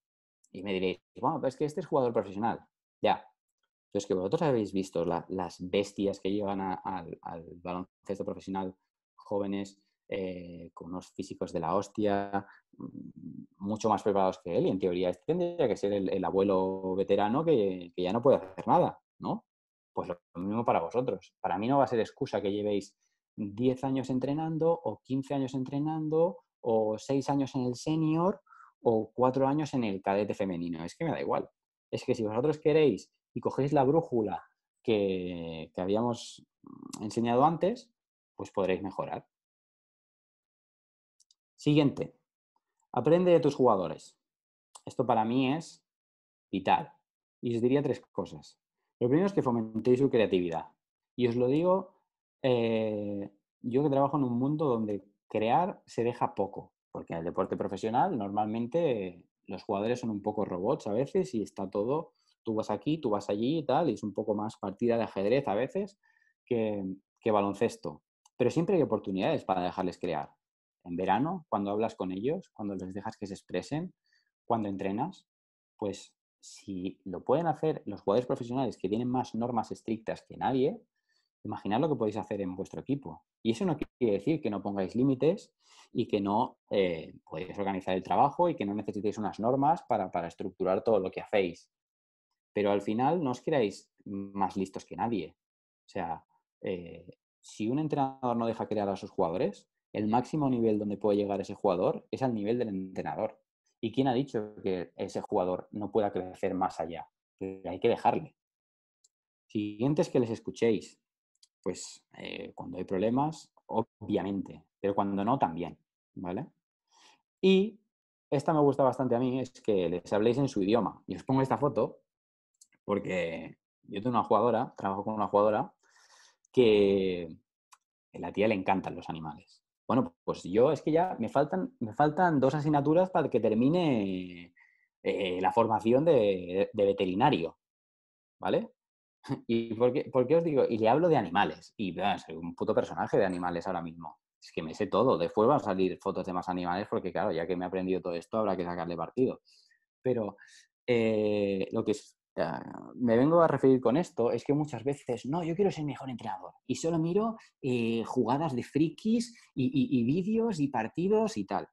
y me diréis, bueno, pero es que este es jugador profesional, ya, Entonces, que vosotros habéis visto las bestias que llegan al baloncesto profesional, jóvenes con unos físicos de la hostia, mucho más preparados que él, y en teoría este tendría que ser el abuelo veterano que ya no puede hacer nada, ¿no? Pues lo mismo para vosotros. Para mí no va a ser excusa que llevéis 10 años entrenando o 15 años entrenando o 6 años en el senior o 4 años en el cadete femenino. Es que me da igual. Es que si vosotros queréis y cogéis la brújula que habíamos enseñado antes, pues podréis mejorar. Siguiente. Aprende de tus jugadores. Esto para mí es vital. Y os diría 3 cosas. Lo primero es que fomentéis su creatividad. Y os lo digo, yo que trabajo en un mundo donde crear se deja poco. Porque en el deporte profesional normalmente los jugadores son un poco robots a veces y está todo... Tú vas aquí, tú vas allí y tal, y es un poco más partida de ajedrez a veces que baloncesto. Pero siempre hay oportunidades para dejarles crear. En verano, cuando hablas con ellos, cuando les dejas que se expresen, cuando entrenas, pues si lo pueden hacer los jugadores profesionales que tienen más normas estrictas que nadie, imaginad lo que podéis hacer en vuestro equipo. Y eso no quiere decir que no pongáis límites y que no podéis organizar el trabajo y que no necesitéis unas normas para estructurar todo lo que hacéis. Pero al final no os creáis más listos que nadie. O sea, si un entrenador no deja crear a sus jugadores, el máximo nivel donde puede llegar ese jugador es al nivel del entrenador. ¿Y quién ha dicho que ese jugador no pueda crecer más allá? Pero hay que dejarle. Siguiente es que les escuchéis. Pues cuando hay problemas, obviamente. Pero cuando no, también. ¿Vale? Y esta me gusta bastante a mí, es que les habléis en su idioma. Y os pongo esta foto. Porque yo tengo una jugadora, trabajo con una jugadora que a la tía le encantan los animales. Bueno, pues yo es que ya me faltan 2 asignaturas para que termine la formación de veterinario, ¿vale? ¿Y por qué os digo? Y le hablo de animales. Y soy un puto personaje de animales ahora mismo. Es que me sé todo. Después van a salir fotos de más animales porque, claro, ya que me he aprendido todo esto, habrá que sacarle partido. Pero lo que es... me vengo a referir con esto es que muchas veces, no, yo quiero ser mejor entrenador y solo miro jugadas de frikis y vídeos y partidos y tal.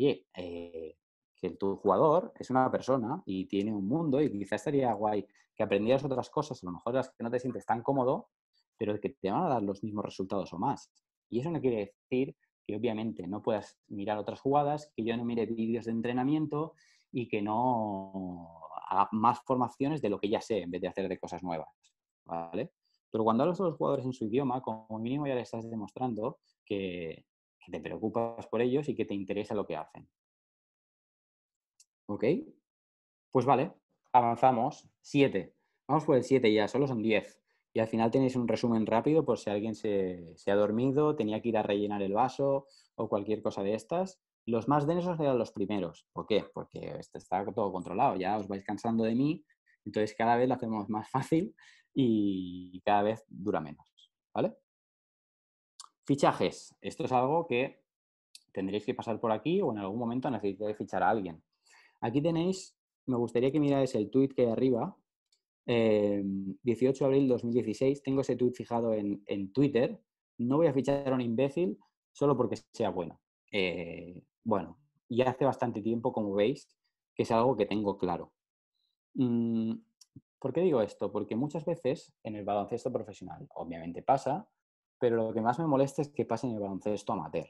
Oye, que tu jugador es una persona y tiene un mundo y quizás estaría guay que aprendieras otras cosas, a lo mejor las que no te sientes tan cómodo, pero que te van a dar los mismos resultados o más. Y eso no quiere decir que obviamente no puedas mirar otras jugadas, que yo no mire vídeos de entrenamiento y que no... haga más formaciones de lo que ya sé en vez de hacer de cosas nuevas, ¿vale? Pero cuando hablas a los jugadores en su idioma, como mínimo ya les estás demostrando que te preocupas por ellos y que te interesa lo que hacen. ¿Ok? Pues vale, avanzamos. 7. Vamos por el 7 ya, solo son 10. Y al final tenéis un resumen rápido por si alguien se ha dormido, tenía que ir a rellenar el vaso o cualquier cosa de estas. Los más densos eran los primeros. ¿Por qué? Porque está todo controlado. Ya os vais cansando de mí. Entonces cada vez lo hacemos más fácil y cada vez dura menos. ¿Vale? Fichajes. Esto es algo que tendréis que pasar por aquí o en algún momento necesitáis fichar a alguien. Aquí tenéis, me gustaría que miráis el tuit que hay arriba. 18 de abril de 2016. Tengo ese tuit fijado en Twitter. No voy a fichar a un imbécil solo porque sea bueno. Bueno, ya hace bastante tiempo, como veis, que es algo que tengo claro. ¿Por qué digo esto? Porque muchas veces en el baloncesto profesional obviamente pasa, pero lo que más me molesta es que pase en el baloncesto amateur.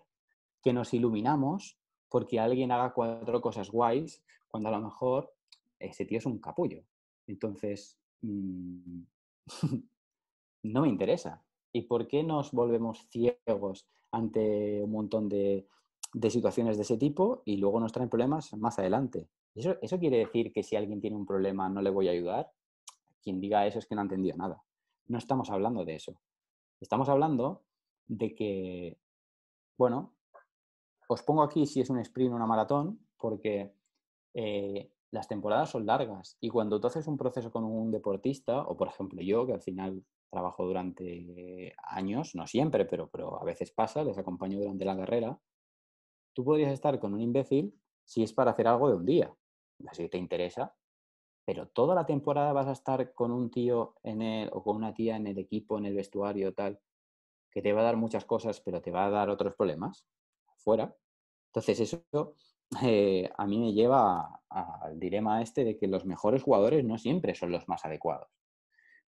Que nos iluminamos porque alguien haga 4 cosas guays cuando a lo mejor ese tío es un capullo. Entonces, no me interesa. ¿Y por qué nos volvemos ciegos ante un montón de situaciones de ese tipo y luego nos traen problemas más adelante? ¿Eso quiere decir que si alguien tiene un problema no le voy a ayudar? Quien diga eso es que no ha entendido nada. No estamos hablando de eso. Estamos hablando de que, bueno, os pongo aquí si es un sprint o una maratón, porque las temporadas son largas y cuando tú haces un proceso con un deportista, o por ejemplo yo, que al final trabajo durante años, no siempre, pero a veces pasa, les acompaño durante la carrera, tú podrías estar con un imbécil si es para hacer algo de un día. Si te interesa, pero toda la temporada vas a estar con un tío en el, o con una tía en el equipo, en el vestuario, tal, que te va a dar muchas cosas, pero te va a dar otros problemas fuera. Entonces eso a mí me lleva al dilema este de que los mejores jugadores no siempre son los más adecuados.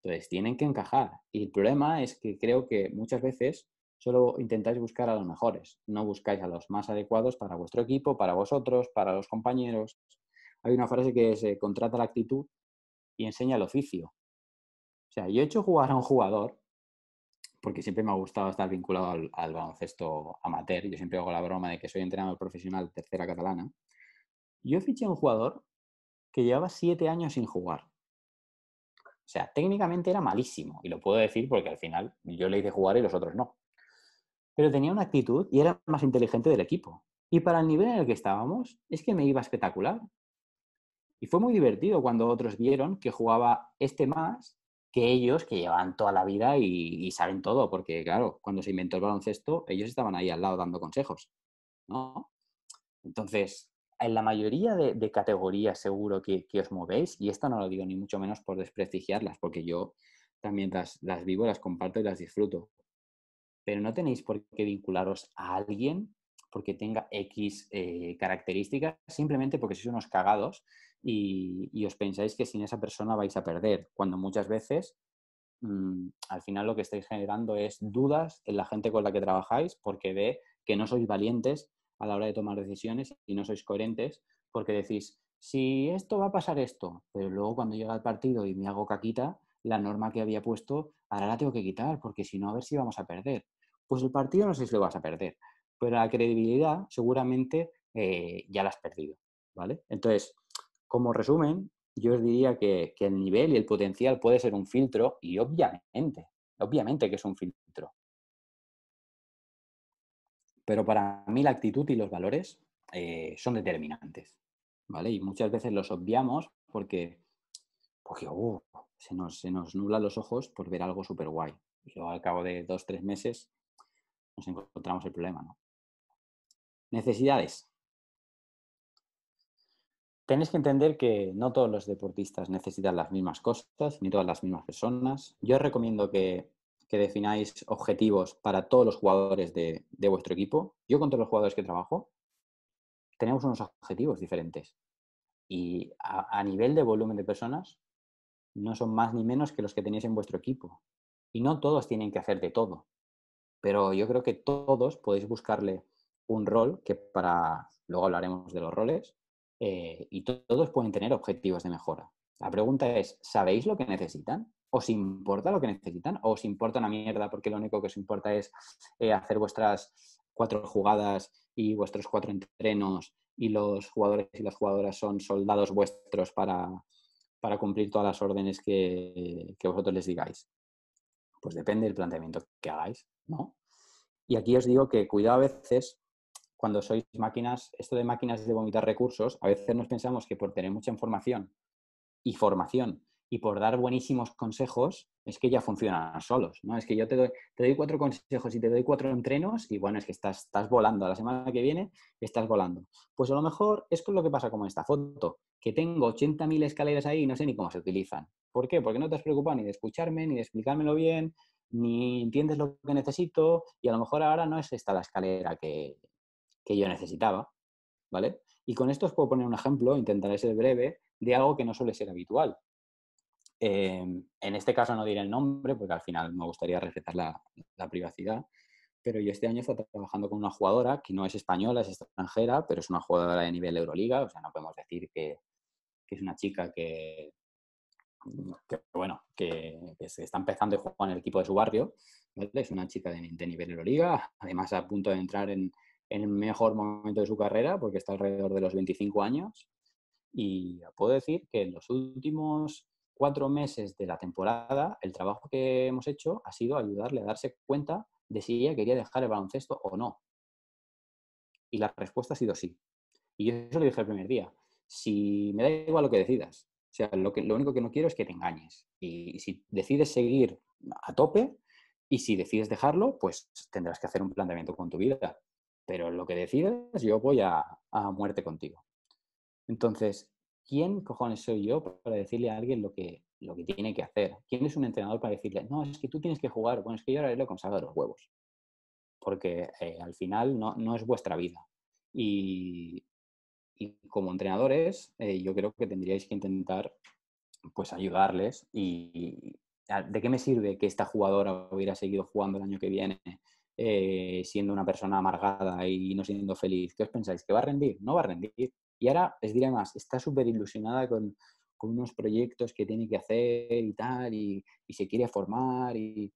Entonces tienen que encajar. Y el problema es que creo que muchas veces solo intentáis buscar a los mejores. No buscáis a los más adecuados para vuestro equipo, para vosotros, para los compañeros. Hay una frase que es contrata la actitud y enseña el oficio. O sea, yo he hecho jugar a un jugador porque siempre me ha gustado estar vinculado al baloncesto amateur. Yo siempre hago la broma de que soy entrenador profesional tercera catalana. Yo fiché a un jugador que llevaba 7 años sin jugar. O sea, técnicamente era malísimo. Y lo puedo decir porque al final yo le hice jugar y los otros no. Pero tenía una actitud y era más inteligente del equipo. Y para el nivel en el que estábamos, es que me iba espectacular. Y fue muy divertido cuando otros vieron que jugaba este más que ellos, que llevan toda la vida y saben todo, porque claro, cuando se inventó el baloncesto, ellos estaban ahí al lado dando consejos, ¿no? Entonces, en la mayoría de categorías seguro que os movéis, y esto no lo digo ni mucho menos por desprestigiarlas, porque yo también las vivo, las comparto y las disfruto. Pero no tenéis por qué vincularos a alguien porque tenga X características, simplemente porque sois unos cagados y os pensáis que sin esa persona vais a perder, cuando muchas veces al final lo que estáis generando es dudas en la gente con la que trabajáis porque ve que no sois valientes a la hora de tomar decisiones y no sois coherentes porque decís, si esto va a pasar esto, pero luego cuando llega el partido y me hago caquita, la norma que había puesto, ahora la tengo que quitar porque si no, a ver si vamos a perder. Pues el partido no sé si lo vas a perder, pero la credibilidad seguramente ya la has perdido, ¿vale? Entonces, como resumen, yo os diría que el nivel y el potencial puede ser un filtro y obviamente que es un filtro. Pero para mí la actitud y los valores son determinantes, ¿vale? Y muchas veces los obviamos porque se nos nublan los ojos por ver algo súper guay. Y luego al cabo de 2-3 meses nos encontramos el problema, ¿no? Necesidades. Tenéis que entender que no todos los deportistas necesitan las mismas cosas, ni todas las mismas personas. Yo os recomiendo que defináis objetivos para todos los jugadores de vuestro equipo. Yo con todos los jugadores que trabajo, tenemos unos objetivos diferentes. Y a nivel de volumen de personas, no son más ni menos que los que tenéis en vuestro equipo. Y no todos tienen que hacer de todo. Pero yo creo que todos podéis buscarle un rol, que para luego hablaremos de los roles, y todos pueden tener objetivos de mejora. La pregunta es, ¿sabéis lo que necesitan? ¿Os importa lo que necesitan? ¿O os importa una mierda porque lo único que os importa es hacer vuestras 4 jugadas y vuestros 4 entrenos y los jugadores y las jugadoras son soldados vuestros para cumplir todas las órdenes que vosotros les digáis? Pues depende del planteamiento que hagáis, ¿no? Y aquí os digo que cuidado a veces. Cuando sois máquinas, esto de máquinas de vomitar recursos, a veces nos pensamos que por tener mucha información y formación y por dar buenísimos consejos, es que ya funcionan solos, ¿no? Es que yo te doy 4 consejos y te doy 4 entrenos y bueno, es que estás volando. A la semana que viene estás volando. Pues a lo mejor es con lo que pasa como en esta foto, que tengo 80.000 escaleras ahí y no sé ni cómo se utilizan. ¿Por qué? Porque no te has preocupado ni de escucharme, ni de explicármelo bien, ni entiendes lo que necesito y a lo mejor ahora no es esta la escalera que yo necesitaba, ¿vale? Y con esto os puedo poner un ejemplo, intentaré ser breve, de algo que no suele ser habitual. En este caso no diré el nombre, porque al final me gustaría respetar la privacidad, pero yo este año estaba trabajando con una jugadora que no es española, es extranjera, pero es una jugadora de nivel Euroliga, o sea, no podemos decir que es una chica que se está empezando y juega en el equipo de su barrio, ¿vale? Es una chica de nivel Euroliga, además a punto de entrar en el mejor momento de su carrera, porque está alrededor de los 25 años, y puedo decir que en los últimos 4 meses de la temporada, el trabajo que hemos hecho ha sido ayudarle a darse cuenta de si ella quería dejar el baloncesto o no. Y la respuesta ha sido sí. Y yo eso le dije el primer día, si me da igual lo que decidas, o sea, lo único que no quiero es que te engañes. Y si decides seguir a tope, y si decides dejarlo, pues tendrás que hacer un planteamiento con tu vida. Pero lo que decidas, yo voy a muerte contigo. Entonces, ¿quién cojones soy yo para decirle a alguien lo que tiene que hacer? ¿Quién es un entrenador para decirle, no, es que tú tienes que jugar? Bueno, es que yo ahora le consagro los huevos. Porque al final no es vuestra vida. Y como entrenadores, yo creo que tendríais que intentar pues ayudarles. Y ¿de qué me sirve que esta jugadora hubiera seguido jugando el año que viene siendo una persona amargada y no siendo feliz? ¿Qué os pensáis? ¿Que va a rendir? No va a rendir. Y ahora les diré más, está súper ilusionada con unos proyectos que tiene que hacer y tal, y se quiere formar y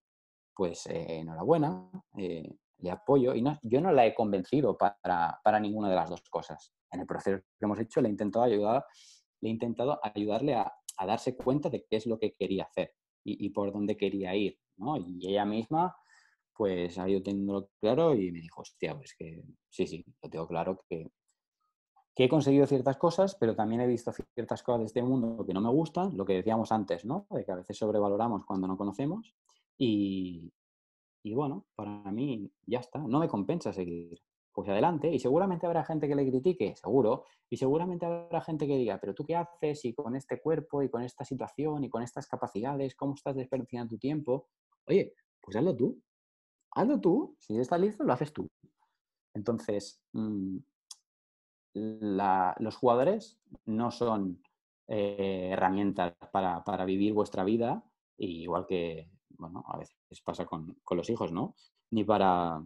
pues enhorabuena, le apoyo. Y no, yo no la he convencido para ninguna de las dos cosas. En el proceso que hemos hecho le he intentado ayudarle a darse cuenta de qué es lo que quería hacer y por dónde quería ir, ¿no? Y ella misma pues ha ido teniéndolo claro y me dijo, hostia, pues que sí, lo tengo claro que he conseguido ciertas cosas, pero también he visto ciertas cosas de este mundo que no me gustan, lo que decíamos antes, ¿no? De que a veces sobrevaloramos cuando no conocemos y bueno, para mí ya está, no me compensa seguir. Pues adelante, y seguramente habrá gente que le critique, seguro, y seguramente habrá gente que diga, pero ¿tú qué haces? Y con este cuerpo, y con esta situación, y con estas capacidades, ¿cómo estás desperdiciando tu tiempo? Oye, pues hazlo tú, si estás listo, lo haces tú. Entonces, los jugadores no son herramientas para vivir vuestra vida, igual que, bueno, a veces pasa con los hijos, ¿no? Ni para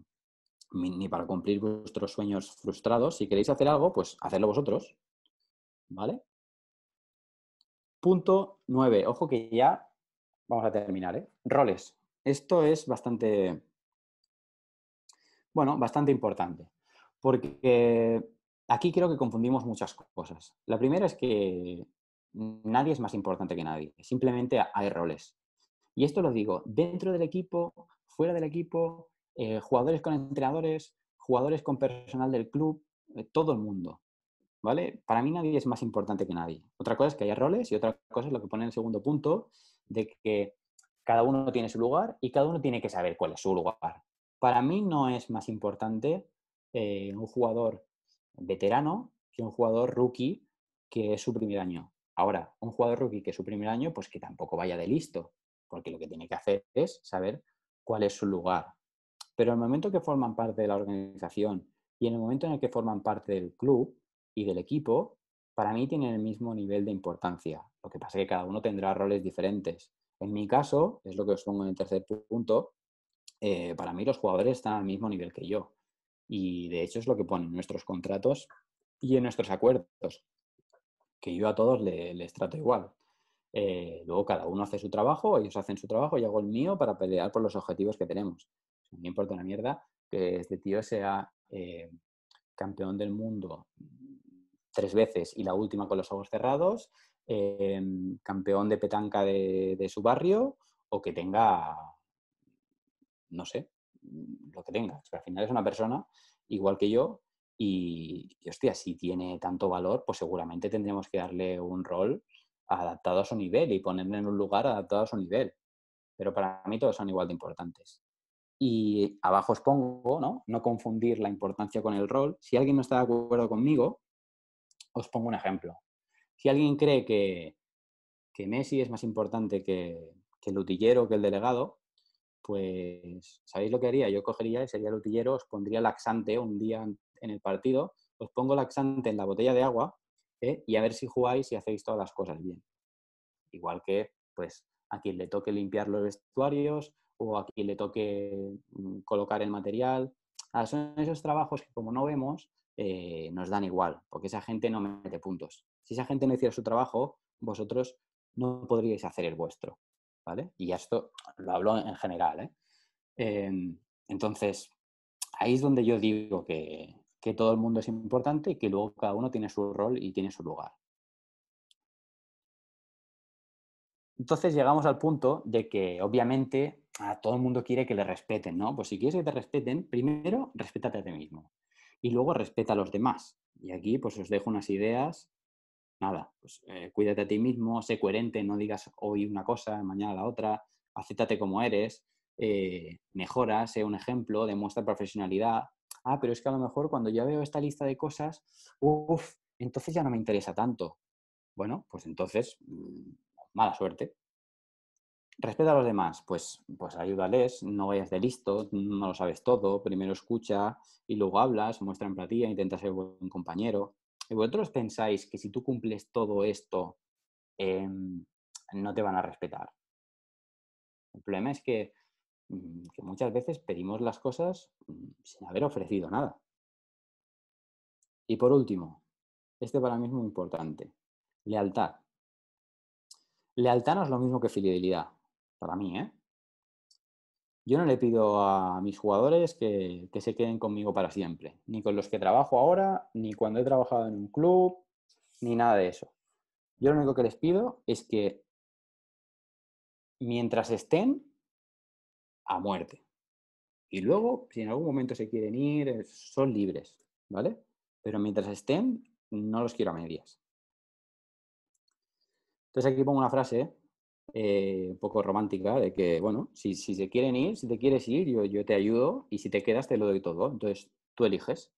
cumplir vuestros sueños frustrados. Si queréis hacer algo, pues hacedlo vosotros, ¿vale? Punto 9. Ojo que ya vamos a terminar, ¿eh? Roles. Esto es bastante importante, porque aquí creo que confundimos muchas cosas. La primera es que nadie es más importante que nadie. Simplemente hay roles. Y esto lo digo dentro del equipo, fuera del equipo, jugadores con entrenadores, jugadores con personal del club, todo el mundo, ¿vale? Para mí nadie es más importante que nadie. Otra cosa es que haya roles y otra cosa es lo que pone en el segundo punto, de que cada uno tiene su lugar y cada uno tiene que saber cuál es su lugar. Para mí no es más importante un jugador veterano que un jugador rookie que es su primer año. Ahora, un jugador rookie que es su primer año, pues que tampoco vaya de listo, porque lo que tiene que hacer es saber cuál es su lugar. Pero en el momento que forman parte de la organización y en el momento en el que forman parte del club y del equipo, para mí tienen el mismo nivel de importancia. Lo que pasa es que cada uno tendrá roles diferentes. En mi caso, es lo que os pongo en el tercer punto, para mí los jugadores están al mismo nivel que yo. Y de hecho es lo que ponen nuestros contratos y en nuestros acuerdos, que yo a todos les trato igual. Luego cada uno hace su trabajo, ellos hacen su trabajo, yo hago el mío para pelear por los objetivos que tenemos. Me importa una mierda que este tío sea campeón del mundo 3 veces y la última con los ojos cerrados, campeón de petanca de su barrio, o que tenga, no sé, lo que tenga. O sea, al final es una persona igual que yo y hostia, si tiene tanto valor, pues seguramente tendremos que darle un rol adaptado a su nivel y ponerle en un lugar adaptado a su nivel. Pero para mí todos son igual de importantes. Y abajo os pongo, ¿no? No confundir la importancia con el rol. Si alguien no está de acuerdo conmigo, os pongo un ejemplo. Si alguien cree que Messi es más importante que el utillero, que el delegado, pues ¿sabéis lo que haría? Yo cogería y sería el utillero, os pondría laxante un día en el partido, os pongo laxante en la botella de agua, y a ver si jugáis y hacéis todas las cosas bien. Igual que pues a quien le toque limpiar los vestuarios, o a quien le toque colocar el material. Ah, son esos trabajos que, como no vemos, nos dan igual, porque esa gente no mete puntos. Si esa gente no hiciera su trabajo, vosotros no podríais hacer el vuestro, ¿vale? Y ya esto lo hablo en general, ¿eh? Entonces, ahí es donde yo digo que todo el mundo es importante y que luego cada uno tiene su rol y tiene su lugar. Entonces llegamos al punto de que, obviamente, a todo el mundo quiere que le respeten, ¿no? Pues si quieres que te respeten, primero respétate a ti mismo y luego respeta a los demás. Y aquí pues os dejo unas ideas. Nada, pues cuídate a ti mismo, sé coherente, no digas hoy una cosa, mañana la otra, acéptate como eres, mejora, sé un ejemplo, demuestra profesionalidad. Ah, pero es que a lo mejor cuando ya veo esta lista de cosas, entonces ya no me interesa tanto. bueno, pues entonces, mala suerte. Respeta a los demás, pues ayúdales, no vayas de listo, no lo sabes todo, primero escucha y luego hablas, muestra empatía, intenta ser buen compañero. ¿Y vosotros pensáis que si tú cumples todo esto, no te van a respetar? El problema es que muchas veces pedimos las cosas sin haber ofrecido nada. Y por último, este para mí es muy importante, lealtad. Lealtad no es lo mismo que fidelidad, para mí, ¿eh? Yo no le pido a mis jugadores que se queden conmigo para siempre, ni con los que trabajo ahora, ni cuando he trabajado en un club, ni nada de eso. Yo lo único que les pido es que mientras estén, a muerte. Y luego, si en algún momento se quieren ir, son libres, ¿vale? Pero mientras estén, no los quiero a medias. Entonces aquí pongo una frase un poco romántica de que, bueno, si se quieren ir, si te quieres ir, yo te ayudo, y si te quedas te lo doy todo. Entonces tú eliges.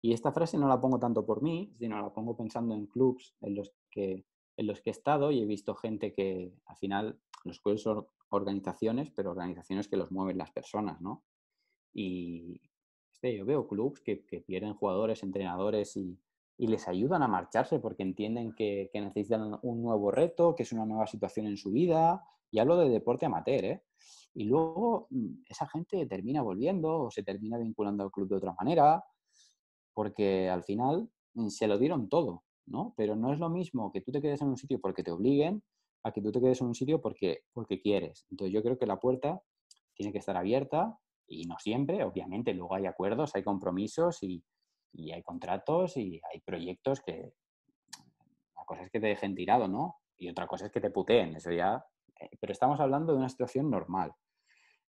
Y esta frase no la pongo tanto por mí, sino la pongo pensando en clubs en los que he estado y he visto gente que al final, los clubes son organizaciones, pero organizaciones que los mueven las personas, ¿no? Y yo veo clubs que pierden jugadores, entrenadores y les ayudan a marcharse porque entienden que necesitan un nuevo reto, que es una nueva situación en su vida. Y hablo de deporte amateur, ¿eh? Y luego esa gente termina volviendo o se termina vinculando al club de otra manera porque al final se lo dieron todo, ¿no? Pero no es lo mismo que tú te quedes en un sitio porque te obliguen a que tú te quedes en un sitio porque quieres. Entonces yo creo que la puerta tiene que estar abierta y no siempre, obviamente, luego hay acuerdos, hay compromisos y hay contratos y hay proyectos que... Una cosa es que te dejen tirado, ¿no? Y otra cosa es que te puteen, eso ya... Pero estamos hablando de una situación normal.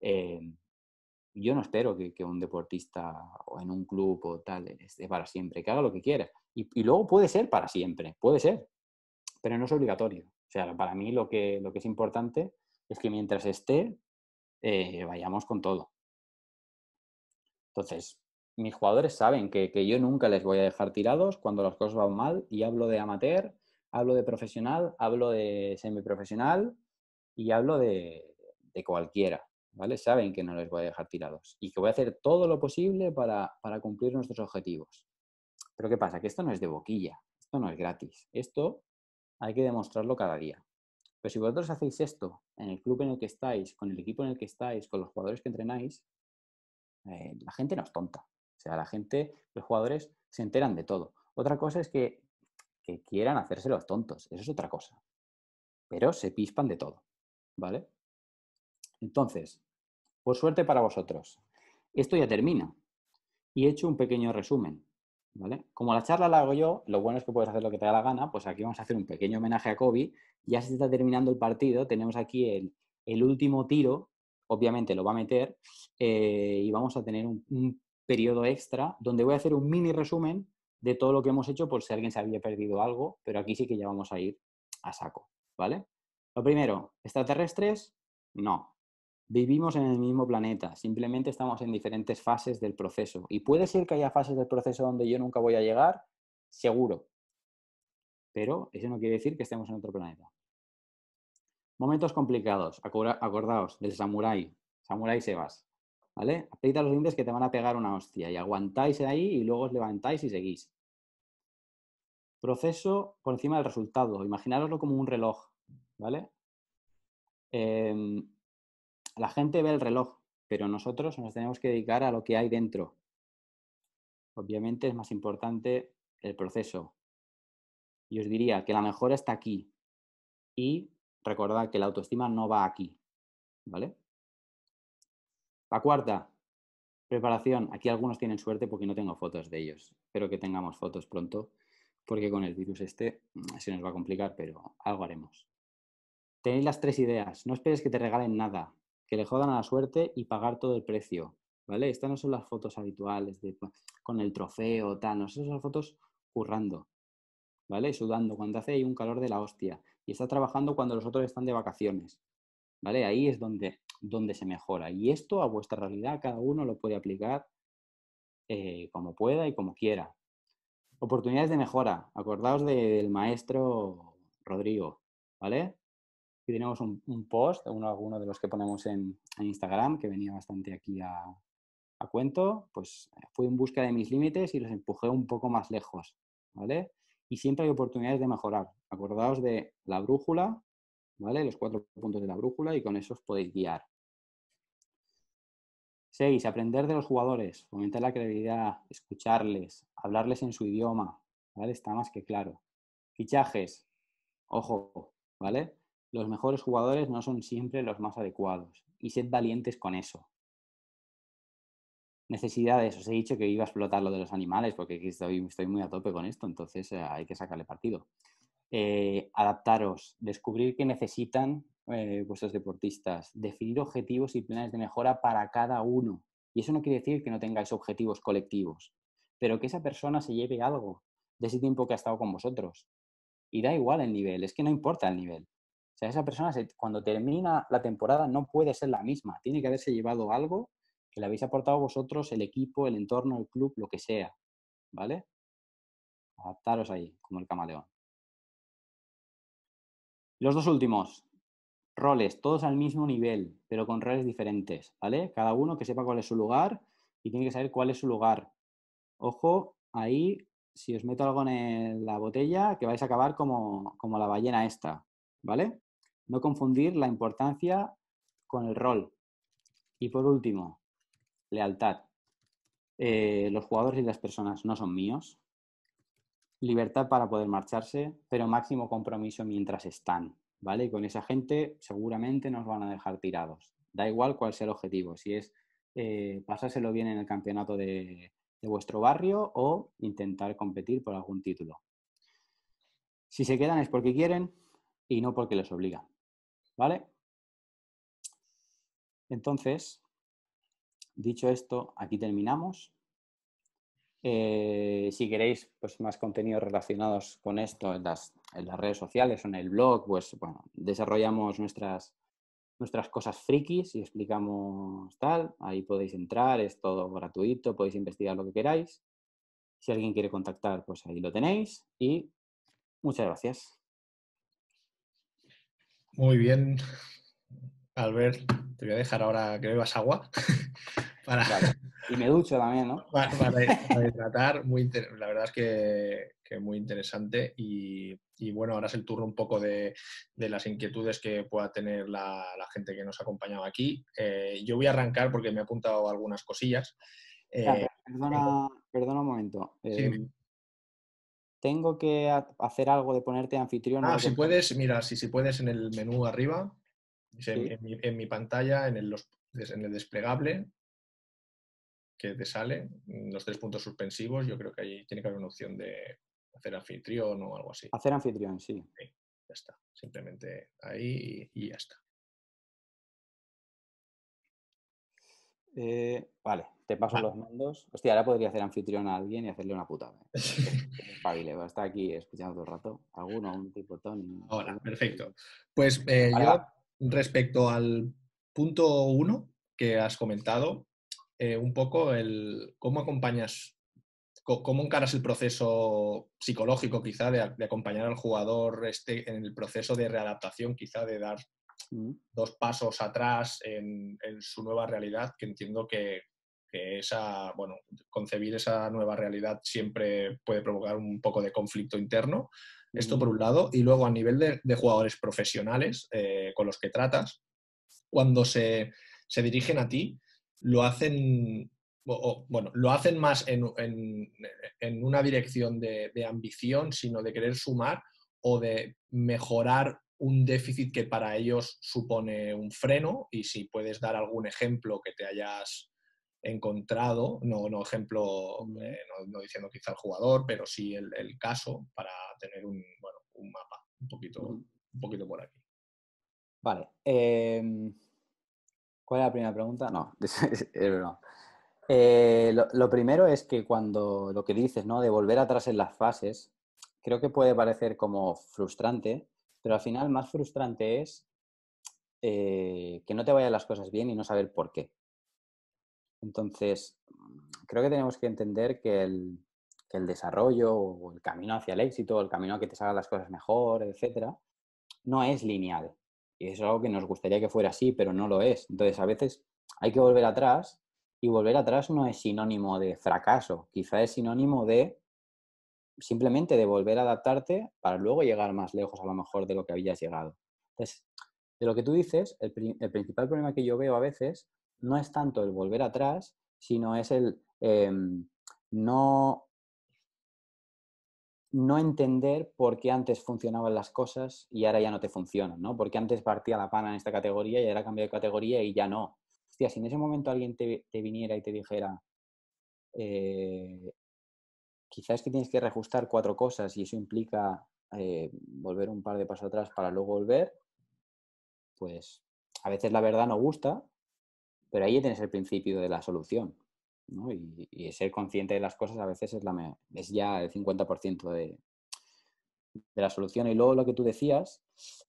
Yo no espero que un deportista o en un club o tal esté para siempre, que haga lo que quiera. Y luego puede ser para siempre, puede ser, pero no es obligatorio. O sea, para mí lo que es importante es que mientras esté, vayamos con todo. Entonces... Mis jugadores saben que yo nunca les voy a dejar tirados cuando las cosas van mal, y hablo de amateur, hablo de profesional, hablo de semiprofesional y hablo de cualquiera, ¿vale? Saben que no les voy a dejar tirados y que voy a hacer todo lo posible para cumplir nuestros objetivos. Pero ¿qué pasa? Que esto no es de boquilla, esto no es gratis, esto hay que demostrarlo cada día. Pero si vosotros hacéis esto en el club en el que estáis, con el equipo en el que estáis, con los jugadores que entrenáis, la gente no es tonta. O sea, la gente, los jugadores se enteran de todo. Otra cosa es que quieran hacerse los tontos. Eso es otra cosa. Pero se pispan de todo, ¿vale? Entonces, por suerte para vosotros, esto ya termina. Y he hecho un pequeño resumen, ¿vale? Como la charla la hago yo, lo bueno es que puedes hacer lo que te da la gana, pues aquí vamos a hacer un pequeño homenaje a Kobe. Ya se está terminando el partido. Tenemos aquí el último tiro. Obviamente lo va a meter. Y vamos a tener un periodo extra, donde voy a hacer un mini resumen de todo lo que hemos hecho por si alguien se había perdido algo, pero aquí sí que ya vamos a ir a saco, ¿vale? Lo primero, ¿extraterrestres? No. Vivimos en el mismo planeta, simplemente estamos en diferentes fases del proceso. Y puede ser que haya fases del proceso donde yo nunca voy a llegar, seguro. Pero eso no quiere decir que estemos en otro planeta. Momentos complicados. Acordaos del samurái Sebas. ¿Vale? Aprieta los dientes que te van a pegar una hostia y aguantáis ahí y luego os levantáis y seguís. Proceso por encima del resultado. Imaginároslo como un reloj, ¿vale? La gente ve el reloj, pero nosotros nos tenemos que dedicar a lo que hay dentro. Obviamente es más importante el proceso. Y os diría que la mejora está aquí. Y recordad que la autoestima no va aquí, ¿vale? La cuarta, preparación. Aquí algunos tienen suerte porque no tengo fotos de ellos. Espero que tengamos fotos pronto, porque con el virus este se nos va a complicar, pero algo haremos. Tenéis las 3 ideas. No esperes que te regalen nada, que le jodan a la suerte y pagar todo el precio, ¿vale? Estas no son las fotos habituales con el trofeo, tal. No son las fotos currando, ¿vale? Sudando cuando hace ahí un calor de la hostia. Y está trabajando cuando los otros están de vacaciones, ¿vale? Ahí es donde se mejora. Y esto a vuestra realidad cada uno lo puede aplicar como pueda y como quiera. Oportunidades de mejora. Acordaos del maestro Rodrigo, ¿vale? Aquí tenemos un post, alguno de los que ponemos en Instagram, que venía bastante aquí a cuento. Pues fui en busca de mis límites y los empujé un poco más lejos, ¿vale? Y siempre hay oportunidades de mejorar. Acordaos de la brújula, ¿vale? Los 4 puntos de la brújula y con eso os podéis guiar. 6. Aprender de los jugadores. Fomentar la credibilidad, escucharles, hablarles en su idioma, ¿vale? Está más que claro. Fichajes. Ojo, ¿vale? Los mejores jugadores no son siempre los más adecuados. Y sed valientes con eso. Necesidades. Os he dicho que iba a explotar lo de los animales porque estoy muy a tope con esto. Entonces hay que sacarle partido. Adaptaros. Descubrir qué necesitan vuestros deportistas, definir objetivos y planes de mejora para cada uno. Y eso no quiere decir que no tengáis objetivos colectivos, pero que esa persona se lleve algo de ese tiempo que ha estado con vosotros. Y da igual el nivel, es que no importa el nivel. O sea, esa persona cuando termina la temporada no puede ser la misma, tiene que haberse llevado algo que le habéis aportado vosotros, el equipo, el entorno, el club, lo que sea, ¿vale? Adaptaros ahí, como el camaleón. Los 2 últimos. Roles, todos al mismo nivel, pero con roles diferentes, ¿vale? Cada uno que sepa cuál es su lugar y tiene que saber cuál es su lugar. Ojo, ahí, si os meto algo en la botella, que vais a acabar como la ballena esta, ¿vale? No confundir la importancia con el rol. Y por último, lealtad. Los jugadores y las personas no son míos. Libertad para poder marcharse, pero máximo compromiso mientras están. ¿Vale? Y con esa gente seguramente nos van a dejar tirados. Da igual cuál sea el objetivo, si es pasárselo bien en el campeonato de vuestro barrio o intentar competir por algún título. Si se quedan es porque quieren y no porque les obligan, ¿vale? Entonces, dicho esto, aquí terminamos. Si queréis pues, más contenidos relacionados con esto en las redes sociales o en el blog, pues bueno, desarrollamos nuestras cosas frikis y explicamos tal. Ahí podéis entrar, es todo gratuito, podéis investigar lo que queráis. Si alguien quiere contactar, pues ahí lo tenéis. Y muchas gracias. Muy bien, Albert. Te voy a dejar ahora que bebas agua. Vale. Y me ducho también, ¿no? Para tratar, la verdad es que muy interesante y bueno, ahora es el turno un poco de las inquietudes que pueda tener la gente que nos ha acompañado aquí. Yo voy a arrancar porque me he apuntado algunas cosillas. Perdona un momento. Sí. Tengo que hacer algo de ponerte anfitrión. Si puedes, mira, si puedes en el menú arriba, sí. en mi pantalla, en el desplegable, que te sale, los 3 puntos suspensivos, yo creo que ahí tiene que haber una opción de hacer anfitrión o algo así. Hacer anfitrión, sí. Ya está, simplemente ahí y ya está. Vale, te paso los mandos. Hostia, ahora podría hacer anfitrión a alguien y hacerle una putada. Pabile, va a estar aquí escuchando todo el rato. Un tipo Tony. Hola, perfecto. Pues yo, respecto al punto 1 que has comentado, un poco cómo acompañas, cómo encaras el proceso psicológico quizá de acompañar al jugador en el proceso de readaptación, quizá de dar 2 pasos atrás en su nueva realidad, que entiendo que concebir esa nueva realidad siempre puede provocar un poco de conflicto interno. Esto por un lado, y luego a nivel de jugadores profesionales con los que tratas, cuando se dirigen a ti, lo hacen más en una dirección de ambición, sino de querer sumar o de mejorar un déficit que para ellos supone un freno. Y si puedes dar algún ejemplo que te hayas encontrado, no diciendo quizá el jugador, pero sí el caso, para tener un mapa un poquito por aquí. Vale. ¿Cuál es la primera pregunta? No, es broma. Lo primero es que cuando lo que dices, ¿no? De volver atrás en las fases, creo que puede parecer como frustrante, pero al final más frustrante es que no te vayan las cosas bien y no saber por qué. Entonces, creo que tenemos que entender que el, el desarrollo o el camino hacia el éxito, el camino a que te salgan las cosas mejor, etcétera, no es lineal. Y eso es algo que nos gustaría que fuera así, pero no lo es. Entonces, a veces hay que volver atrás, y volver atrás no es sinónimo de fracaso. Quizá es sinónimo de simplemente de volver a adaptarte para luego llegar más lejos, a lo mejor, de lo que habías llegado. Entonces, de lo que tú dices, el principal problema que yo veo a veces no es tanto el volver atrás, sino es el no entender por qué antes funcionaban las cosas y ahora ya no te funcionan, ¿no? Porque antes partía la pana en esta categoría y ahora cambié de categoría y ya no. Hostia, si en ese momento alguien te viniera y te dijera quizás que tienes que reajustar 4 cosas y eso implica volver un par de pasos atrás para luego volver, pues a veces la verdad no gusta, pero ahí tienes el principio de la solución, ¿no? Y ser consciente de las cosas a veces es ya el 50% de la solución. Y luego lo que tú decías,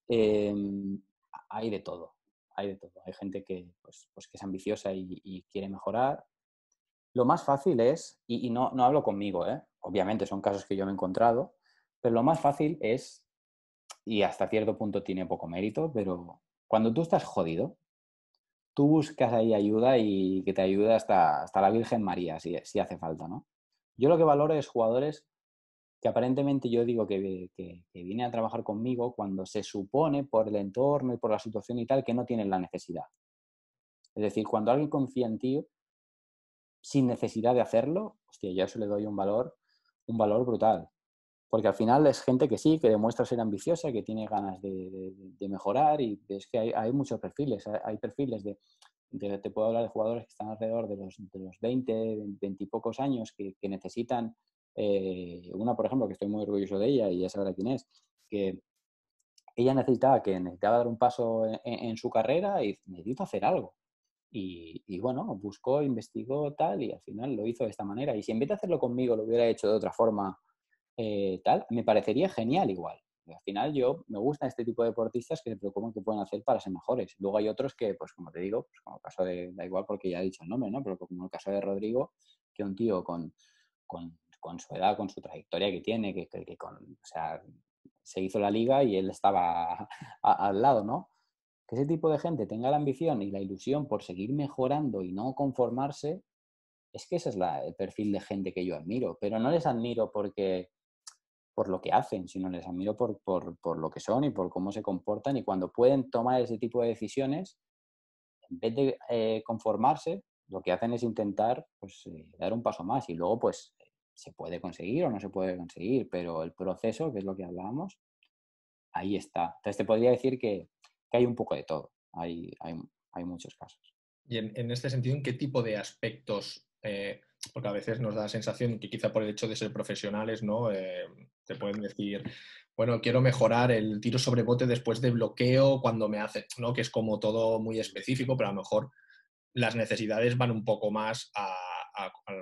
hay de todo, hay de todo. Hay gente que, pues que es ambiciosa y quiere mejorar. Lo más fácil es, y no hablo conmigo, obviamente son casos que yo me he encontrado, pero lo más fácil es, y hasta cierto punto tiene poco mérito, pero cuando tú estás jodido, tú buscas ahí ayuda y que te ayude hasta la Virgen María, si hace falta, ¿no? Yo lo que valoro es jugadores que aparentemente yo digo que vienen a trabajar conmigo cuando se supone por el entorno y por la situación y tal que no tienen la necesidad. Es decir, cuando alguien confía en ti sin necesidad de hacerlo, hostia, yo a eso le doy un valor brutal. Porque al final es gente que sí, que demuestra ser ambiciosa, que tiene ganas de mejorar, y es que hay muchos perfiles. Hay perfiles te puedo hablar de jugadores que están alrededor de los 20, 20 y pocos años, que necesitan, una por ejemplo, que estoy muy orgulloso de ella y ya sabrá quién es, que ella necesitaba dar un paso en su carrera y necesita hacer algo. Y bueno, buscó, investigó tal y al final lo hizo de esta manera. Y si en vez de hacerlo conmigo lo hubiera hecho de otra forma, me parecería genial igual. Al final me gustan este tipo de deportistas que se preocupan qué pueden hacer para ser mejores. Luego hay otros que, pues como te digo, pues, como el caso de, da igual porque ya he dicho el nombre, ¿no? Pero como el caso de Rodrigo, que un tío con su edad, con su trayectoria que tiene, que se hizo la liga y él estaba al lado, ¿no? Que ese tipo de gente tenga la ambición y la ilusión por seguir mejorando y no conformarse, es que ese es el perfil de gente que yo admiro. Pero no les admiro por lo que hacen, sino les admiro por lo que son y por cómo se comportan, y cuando pueden tomar ese tipo de decisiones, en vez de conformarse, lo que hacen es intentar dar un paso más, y luego pues se puede conseguir o no se puede conseguir, pero el proceso, que es lo que hablábamos, ahí está. Entonces te podría decir que hay un poco de todo, hay muchos casos. Y en este sentido, ¿en qué tipo de aspectos? Porque a veces nos da la sensación que quizá por el hecho de ser profesionales, ¿no? Te pueden decir, bueno, quiero mejorar el tiro sobre bote después de bloqueo cuando me hace, ¿no? Que es como todo muy específico, pero a lo mejor las necesidades van un poco más a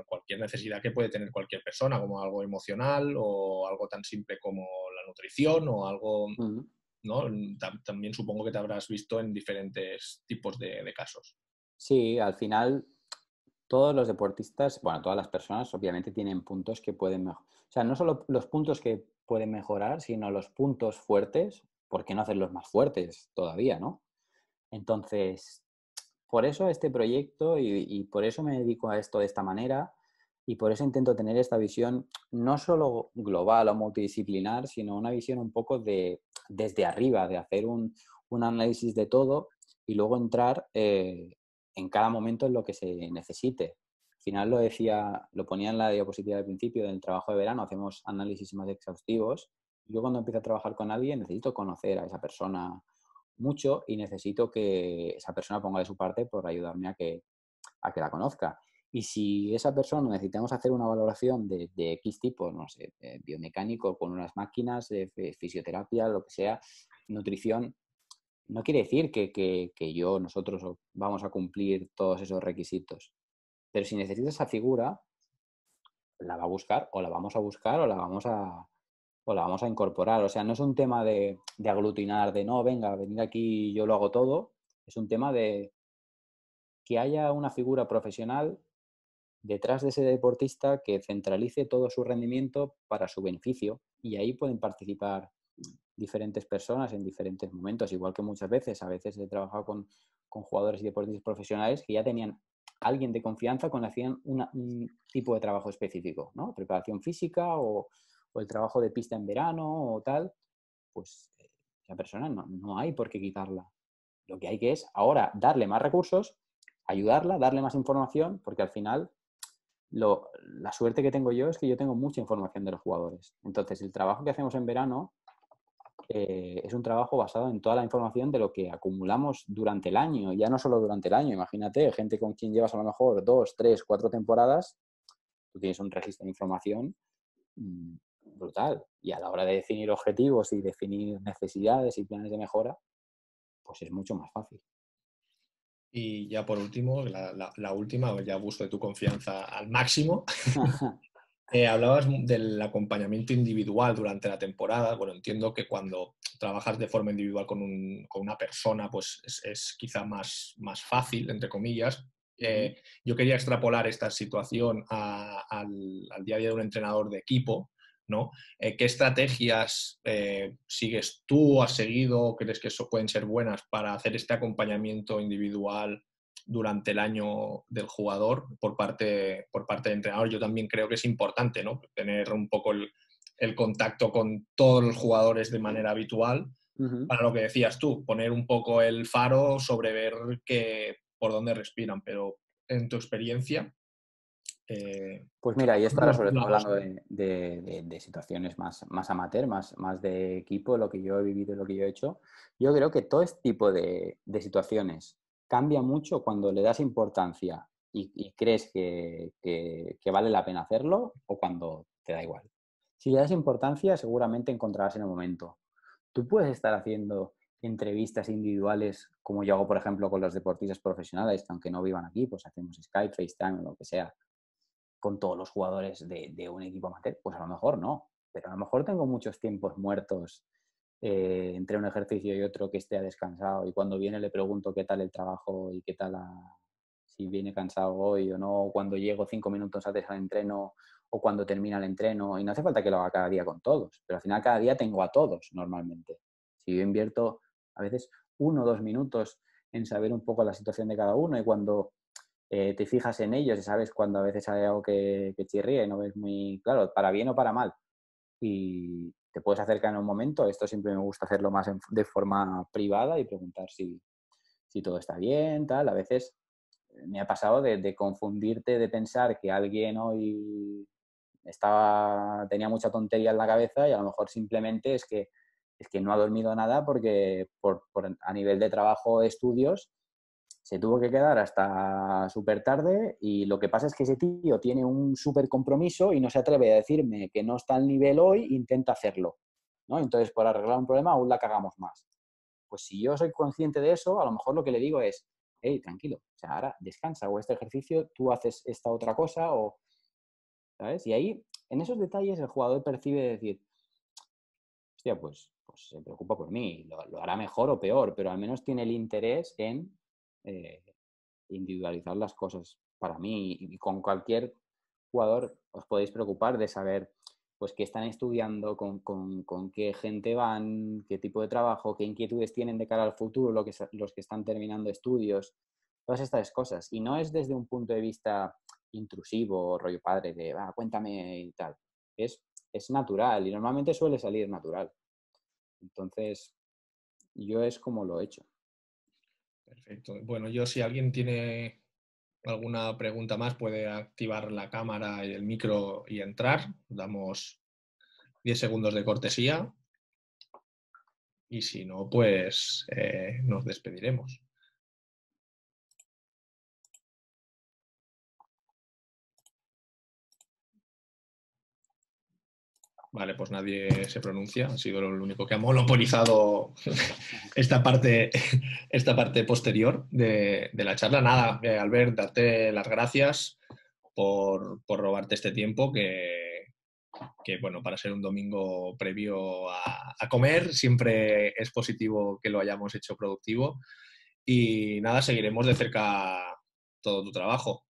cualquier necesidad que puede tener cualquier persona, como algo emocional o algo tan simple como la nutrición o algo, ¿no? También supongo que te habrás visto en diferentes tipos de casos. Sí, al final todos los deportistas, bueno, todas las personas obviamente tienen puntos que pueden mejorar. O sea, no solo los puntos que pueden mejorar, sino los puntos fuertes, ¿por qué no hacerlos más fuertes todavía, no? Entonces, por eso este proyecto y por eso me dedico a esto de esta manera y por eso intento tener esta visión no solo global o multidisciplinar, sino una visión un poco desde arriba, de hacer un análisis de todo y luego entrar en cada momento en lo que se necesite. Al final lo ponía en la diapositiva del principio, del trabajo de verano, hacemos análisis más exhaustivos. Yo cuando empiezo a trabajar con alguien necesito conocer a esa persona mucho y necesito que esa persona ponga de su parte por ayudarme a que la conozca. Y si esa persona necesitamos hacer una valoración de X tipo, no sé, biomecánico, con unas máquinas, fisioterapia, lo que sea, nutrición, no quiere decir que nosotros vamos a cumplir todos esos requisitos. Pero si necesitas esa figura, la va a buscar, o la vamos a buscar, o la vamos a incorporar. O sea, no es un tema de aglutinar, de no, venga, venid aquí, yo lo hago todo. Es un tema de que haya una figura profesional detrás de ese deportista que centralice todo su rendimiento para su beneficio, y ahí pueden participar diferentes personas en diferentes momentos, igual que muchas veces. A veces he trabajado con jugadores y deportistas profesionales que ya tenían alguien de confianza con el que hacían un tipo de trabajo específico, ¿no? Preparación física o el trabajo de pista en verano o tal. Pues esa persona no hay por qué quitarla. Lo que hay que es ahora darle más recursos, ayudarla, darle más información, porque al final la suerte que tengo yo es que yo tengo mucha información de los jugadores. Entonces el trabajo que hacemos en verano es un trabajo basado en toda la información de lo que acumulamos durante el año, ya no solo durante el año. Imagínate, gente con quien llevas a lo mejor 2, 3, 4 temporadas, tú tienes un registro de información brutal, y a la hora de definir objetivos y definir necesidades y planes de mejora, pues es mucho más fácil. Y ya por último, la última, ya abuso de tu confianza al máximo. Hablabas del acompañamiento individual durante la temporada. Bueno, entiendo que cuando trabajas de forma individual con una persona, pues es quizá más fácil, entre comillas. Yo quería extrapolar esta situación al día a día de un entrenador de equipo, ¿no? ¿Qué estrategias sigues tú, has seguido, crees que eso pueden ser buenas para hacer este acompañamiento individual durante el año del jugador por parte del entrenador? Yo también creo que es importante, ¿no?, tener un poco el contacto con todos los jugadores de manera habitual, para lo que decías tú, poner un poco el faro sobre ver por dónde respiran. Pero en tu experiencia... Pues mira, y esto ahora sobre todo hablando de situaciones más amateur, más de equipo, lo que yo he vivido y lo que yo he hecho. Yo creo que todo este tipo de situaciones cambia mucho cuando le das importancia y crees que vale la pena hacerlo, o cuando te da igual. Si le das importancia, seguramente encontrarás en el momento. Tú puedes estar haciendo entrevistas individuales, como yo hago, por ejemplo, con los deportistas profesionales, que aunque no vivan aquí, pues hacemos Skype, FaceTime o lo que sea, con todos los jugadores de un equipo amateur. Pues a lo mejor no, pero a lo mejor tengo muchos tiempos muertos entre un ejercicio y otro que esté descansado, y cuando viene le pregunto qué tal el trabajo y qué tal si viene cansado hoy o no, o cuando llego 5 minutos antes al entreno o cuando termina el entreno. Y no hace falta que lo haga cada día con todos, pero al final cada día tengo a todos normalmente. Si yo invierto a veces 1 o 2 minutos en saber un poco la situación de cada uno, y cuando te fijas en ellos y sabes cuando a veces hay algo que chirría y no ves muy claro, para bien o para mal, y te puedes acercar en un momento. Esto siempre me gusta hacerlo más de forma privada y preguntar si todo está bien, tal. A veces me ha pasado de confundirte, de pensar que alguien hoy tenía mucha tontería en la cabeza, y a lo mejor simplemente es que no ha dormido nada porque a nivel de trabajo, estudios, se tuvo que quedar hasta súper tarde, y lo que pasa es que ese tío tiene un súper compromiso y no se atreve a decirme que no está al nivel hoy, intenta hacerlo, ¿no? Entonces, por arreglar un problema aún la cagamos más. Pues si yo soy consciente de eso, a lo mejor lo que le digo es: hey, tranquilo, o sea, ahora descansa, o este ejercicio, tú haces esta otra cosa, o... ¿sabes? Y ahí, en esos detalles, el jugador percibe de decir: hostia, pues se preocupa por mí, lo hará mejor o peor, pero al menos tiene el interés en... individualizar las cosas para mí. Y con cualquier jugador os podéis preocupar de saber pues qué están estudiando, con qué gente van, qué tipo de trabajo, qué inquietudes tienen de cara al futuro, los que están terminando estudios, todas estas cosas. Y no es desde un punto de vista intrusivo, rollo padre, de cuéntame y tal. Es natural, y normalmente suele salir natural. Entonces, yo es como lo he hecho. Perfecto. Bueno, yo, si alguien tiene alguna pregunta más, puede activar la cámara y el micro y entrar. Damos 10 segundos de cortesía. Y si no, pues nos despediremos. Vale, pues nadie se pronuncia. Ha sido el único que ha monopolizado esta parte posterior de la charla. Nada, Albert, darte las gracias por robarte este tiempo que bueno, para ser un domingo previo a comer, siempre es positivo que lo hayamos hecho productivo. Y nada, seguiremos de cerca todo tu trabajo.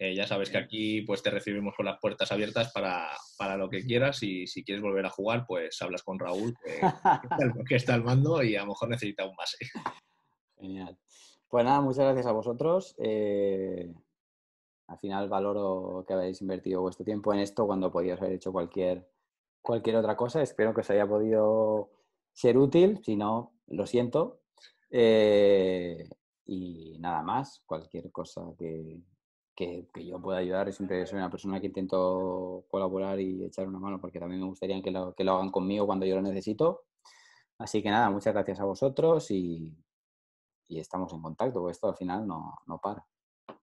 Ya sabes que aquí pues, te recibimos con las puertas abiertas para lo que quieras y si quieres volver a jugar, pues hablas con Raúl, que está al mando y a lo mejor necesita un base. Genial. Pues nada, muchas gracias a vosotros. Al final valoro que habéis invertido vuestro tiempo en esto cuando podíais haber hecho cualquier otra cosa. Espero que os haya podido ser útil. Si no, lo siento. Y nada más, cualquier cosa que yo pueda ayudar. Siempre soy una persona que intento colaborar y echar una mano porque también me gustaría que lo hagan conmigo cuando yo lo necesito. Así que nada, muchas gracias a vosotros y estamos en contacto, porque esto al final no para.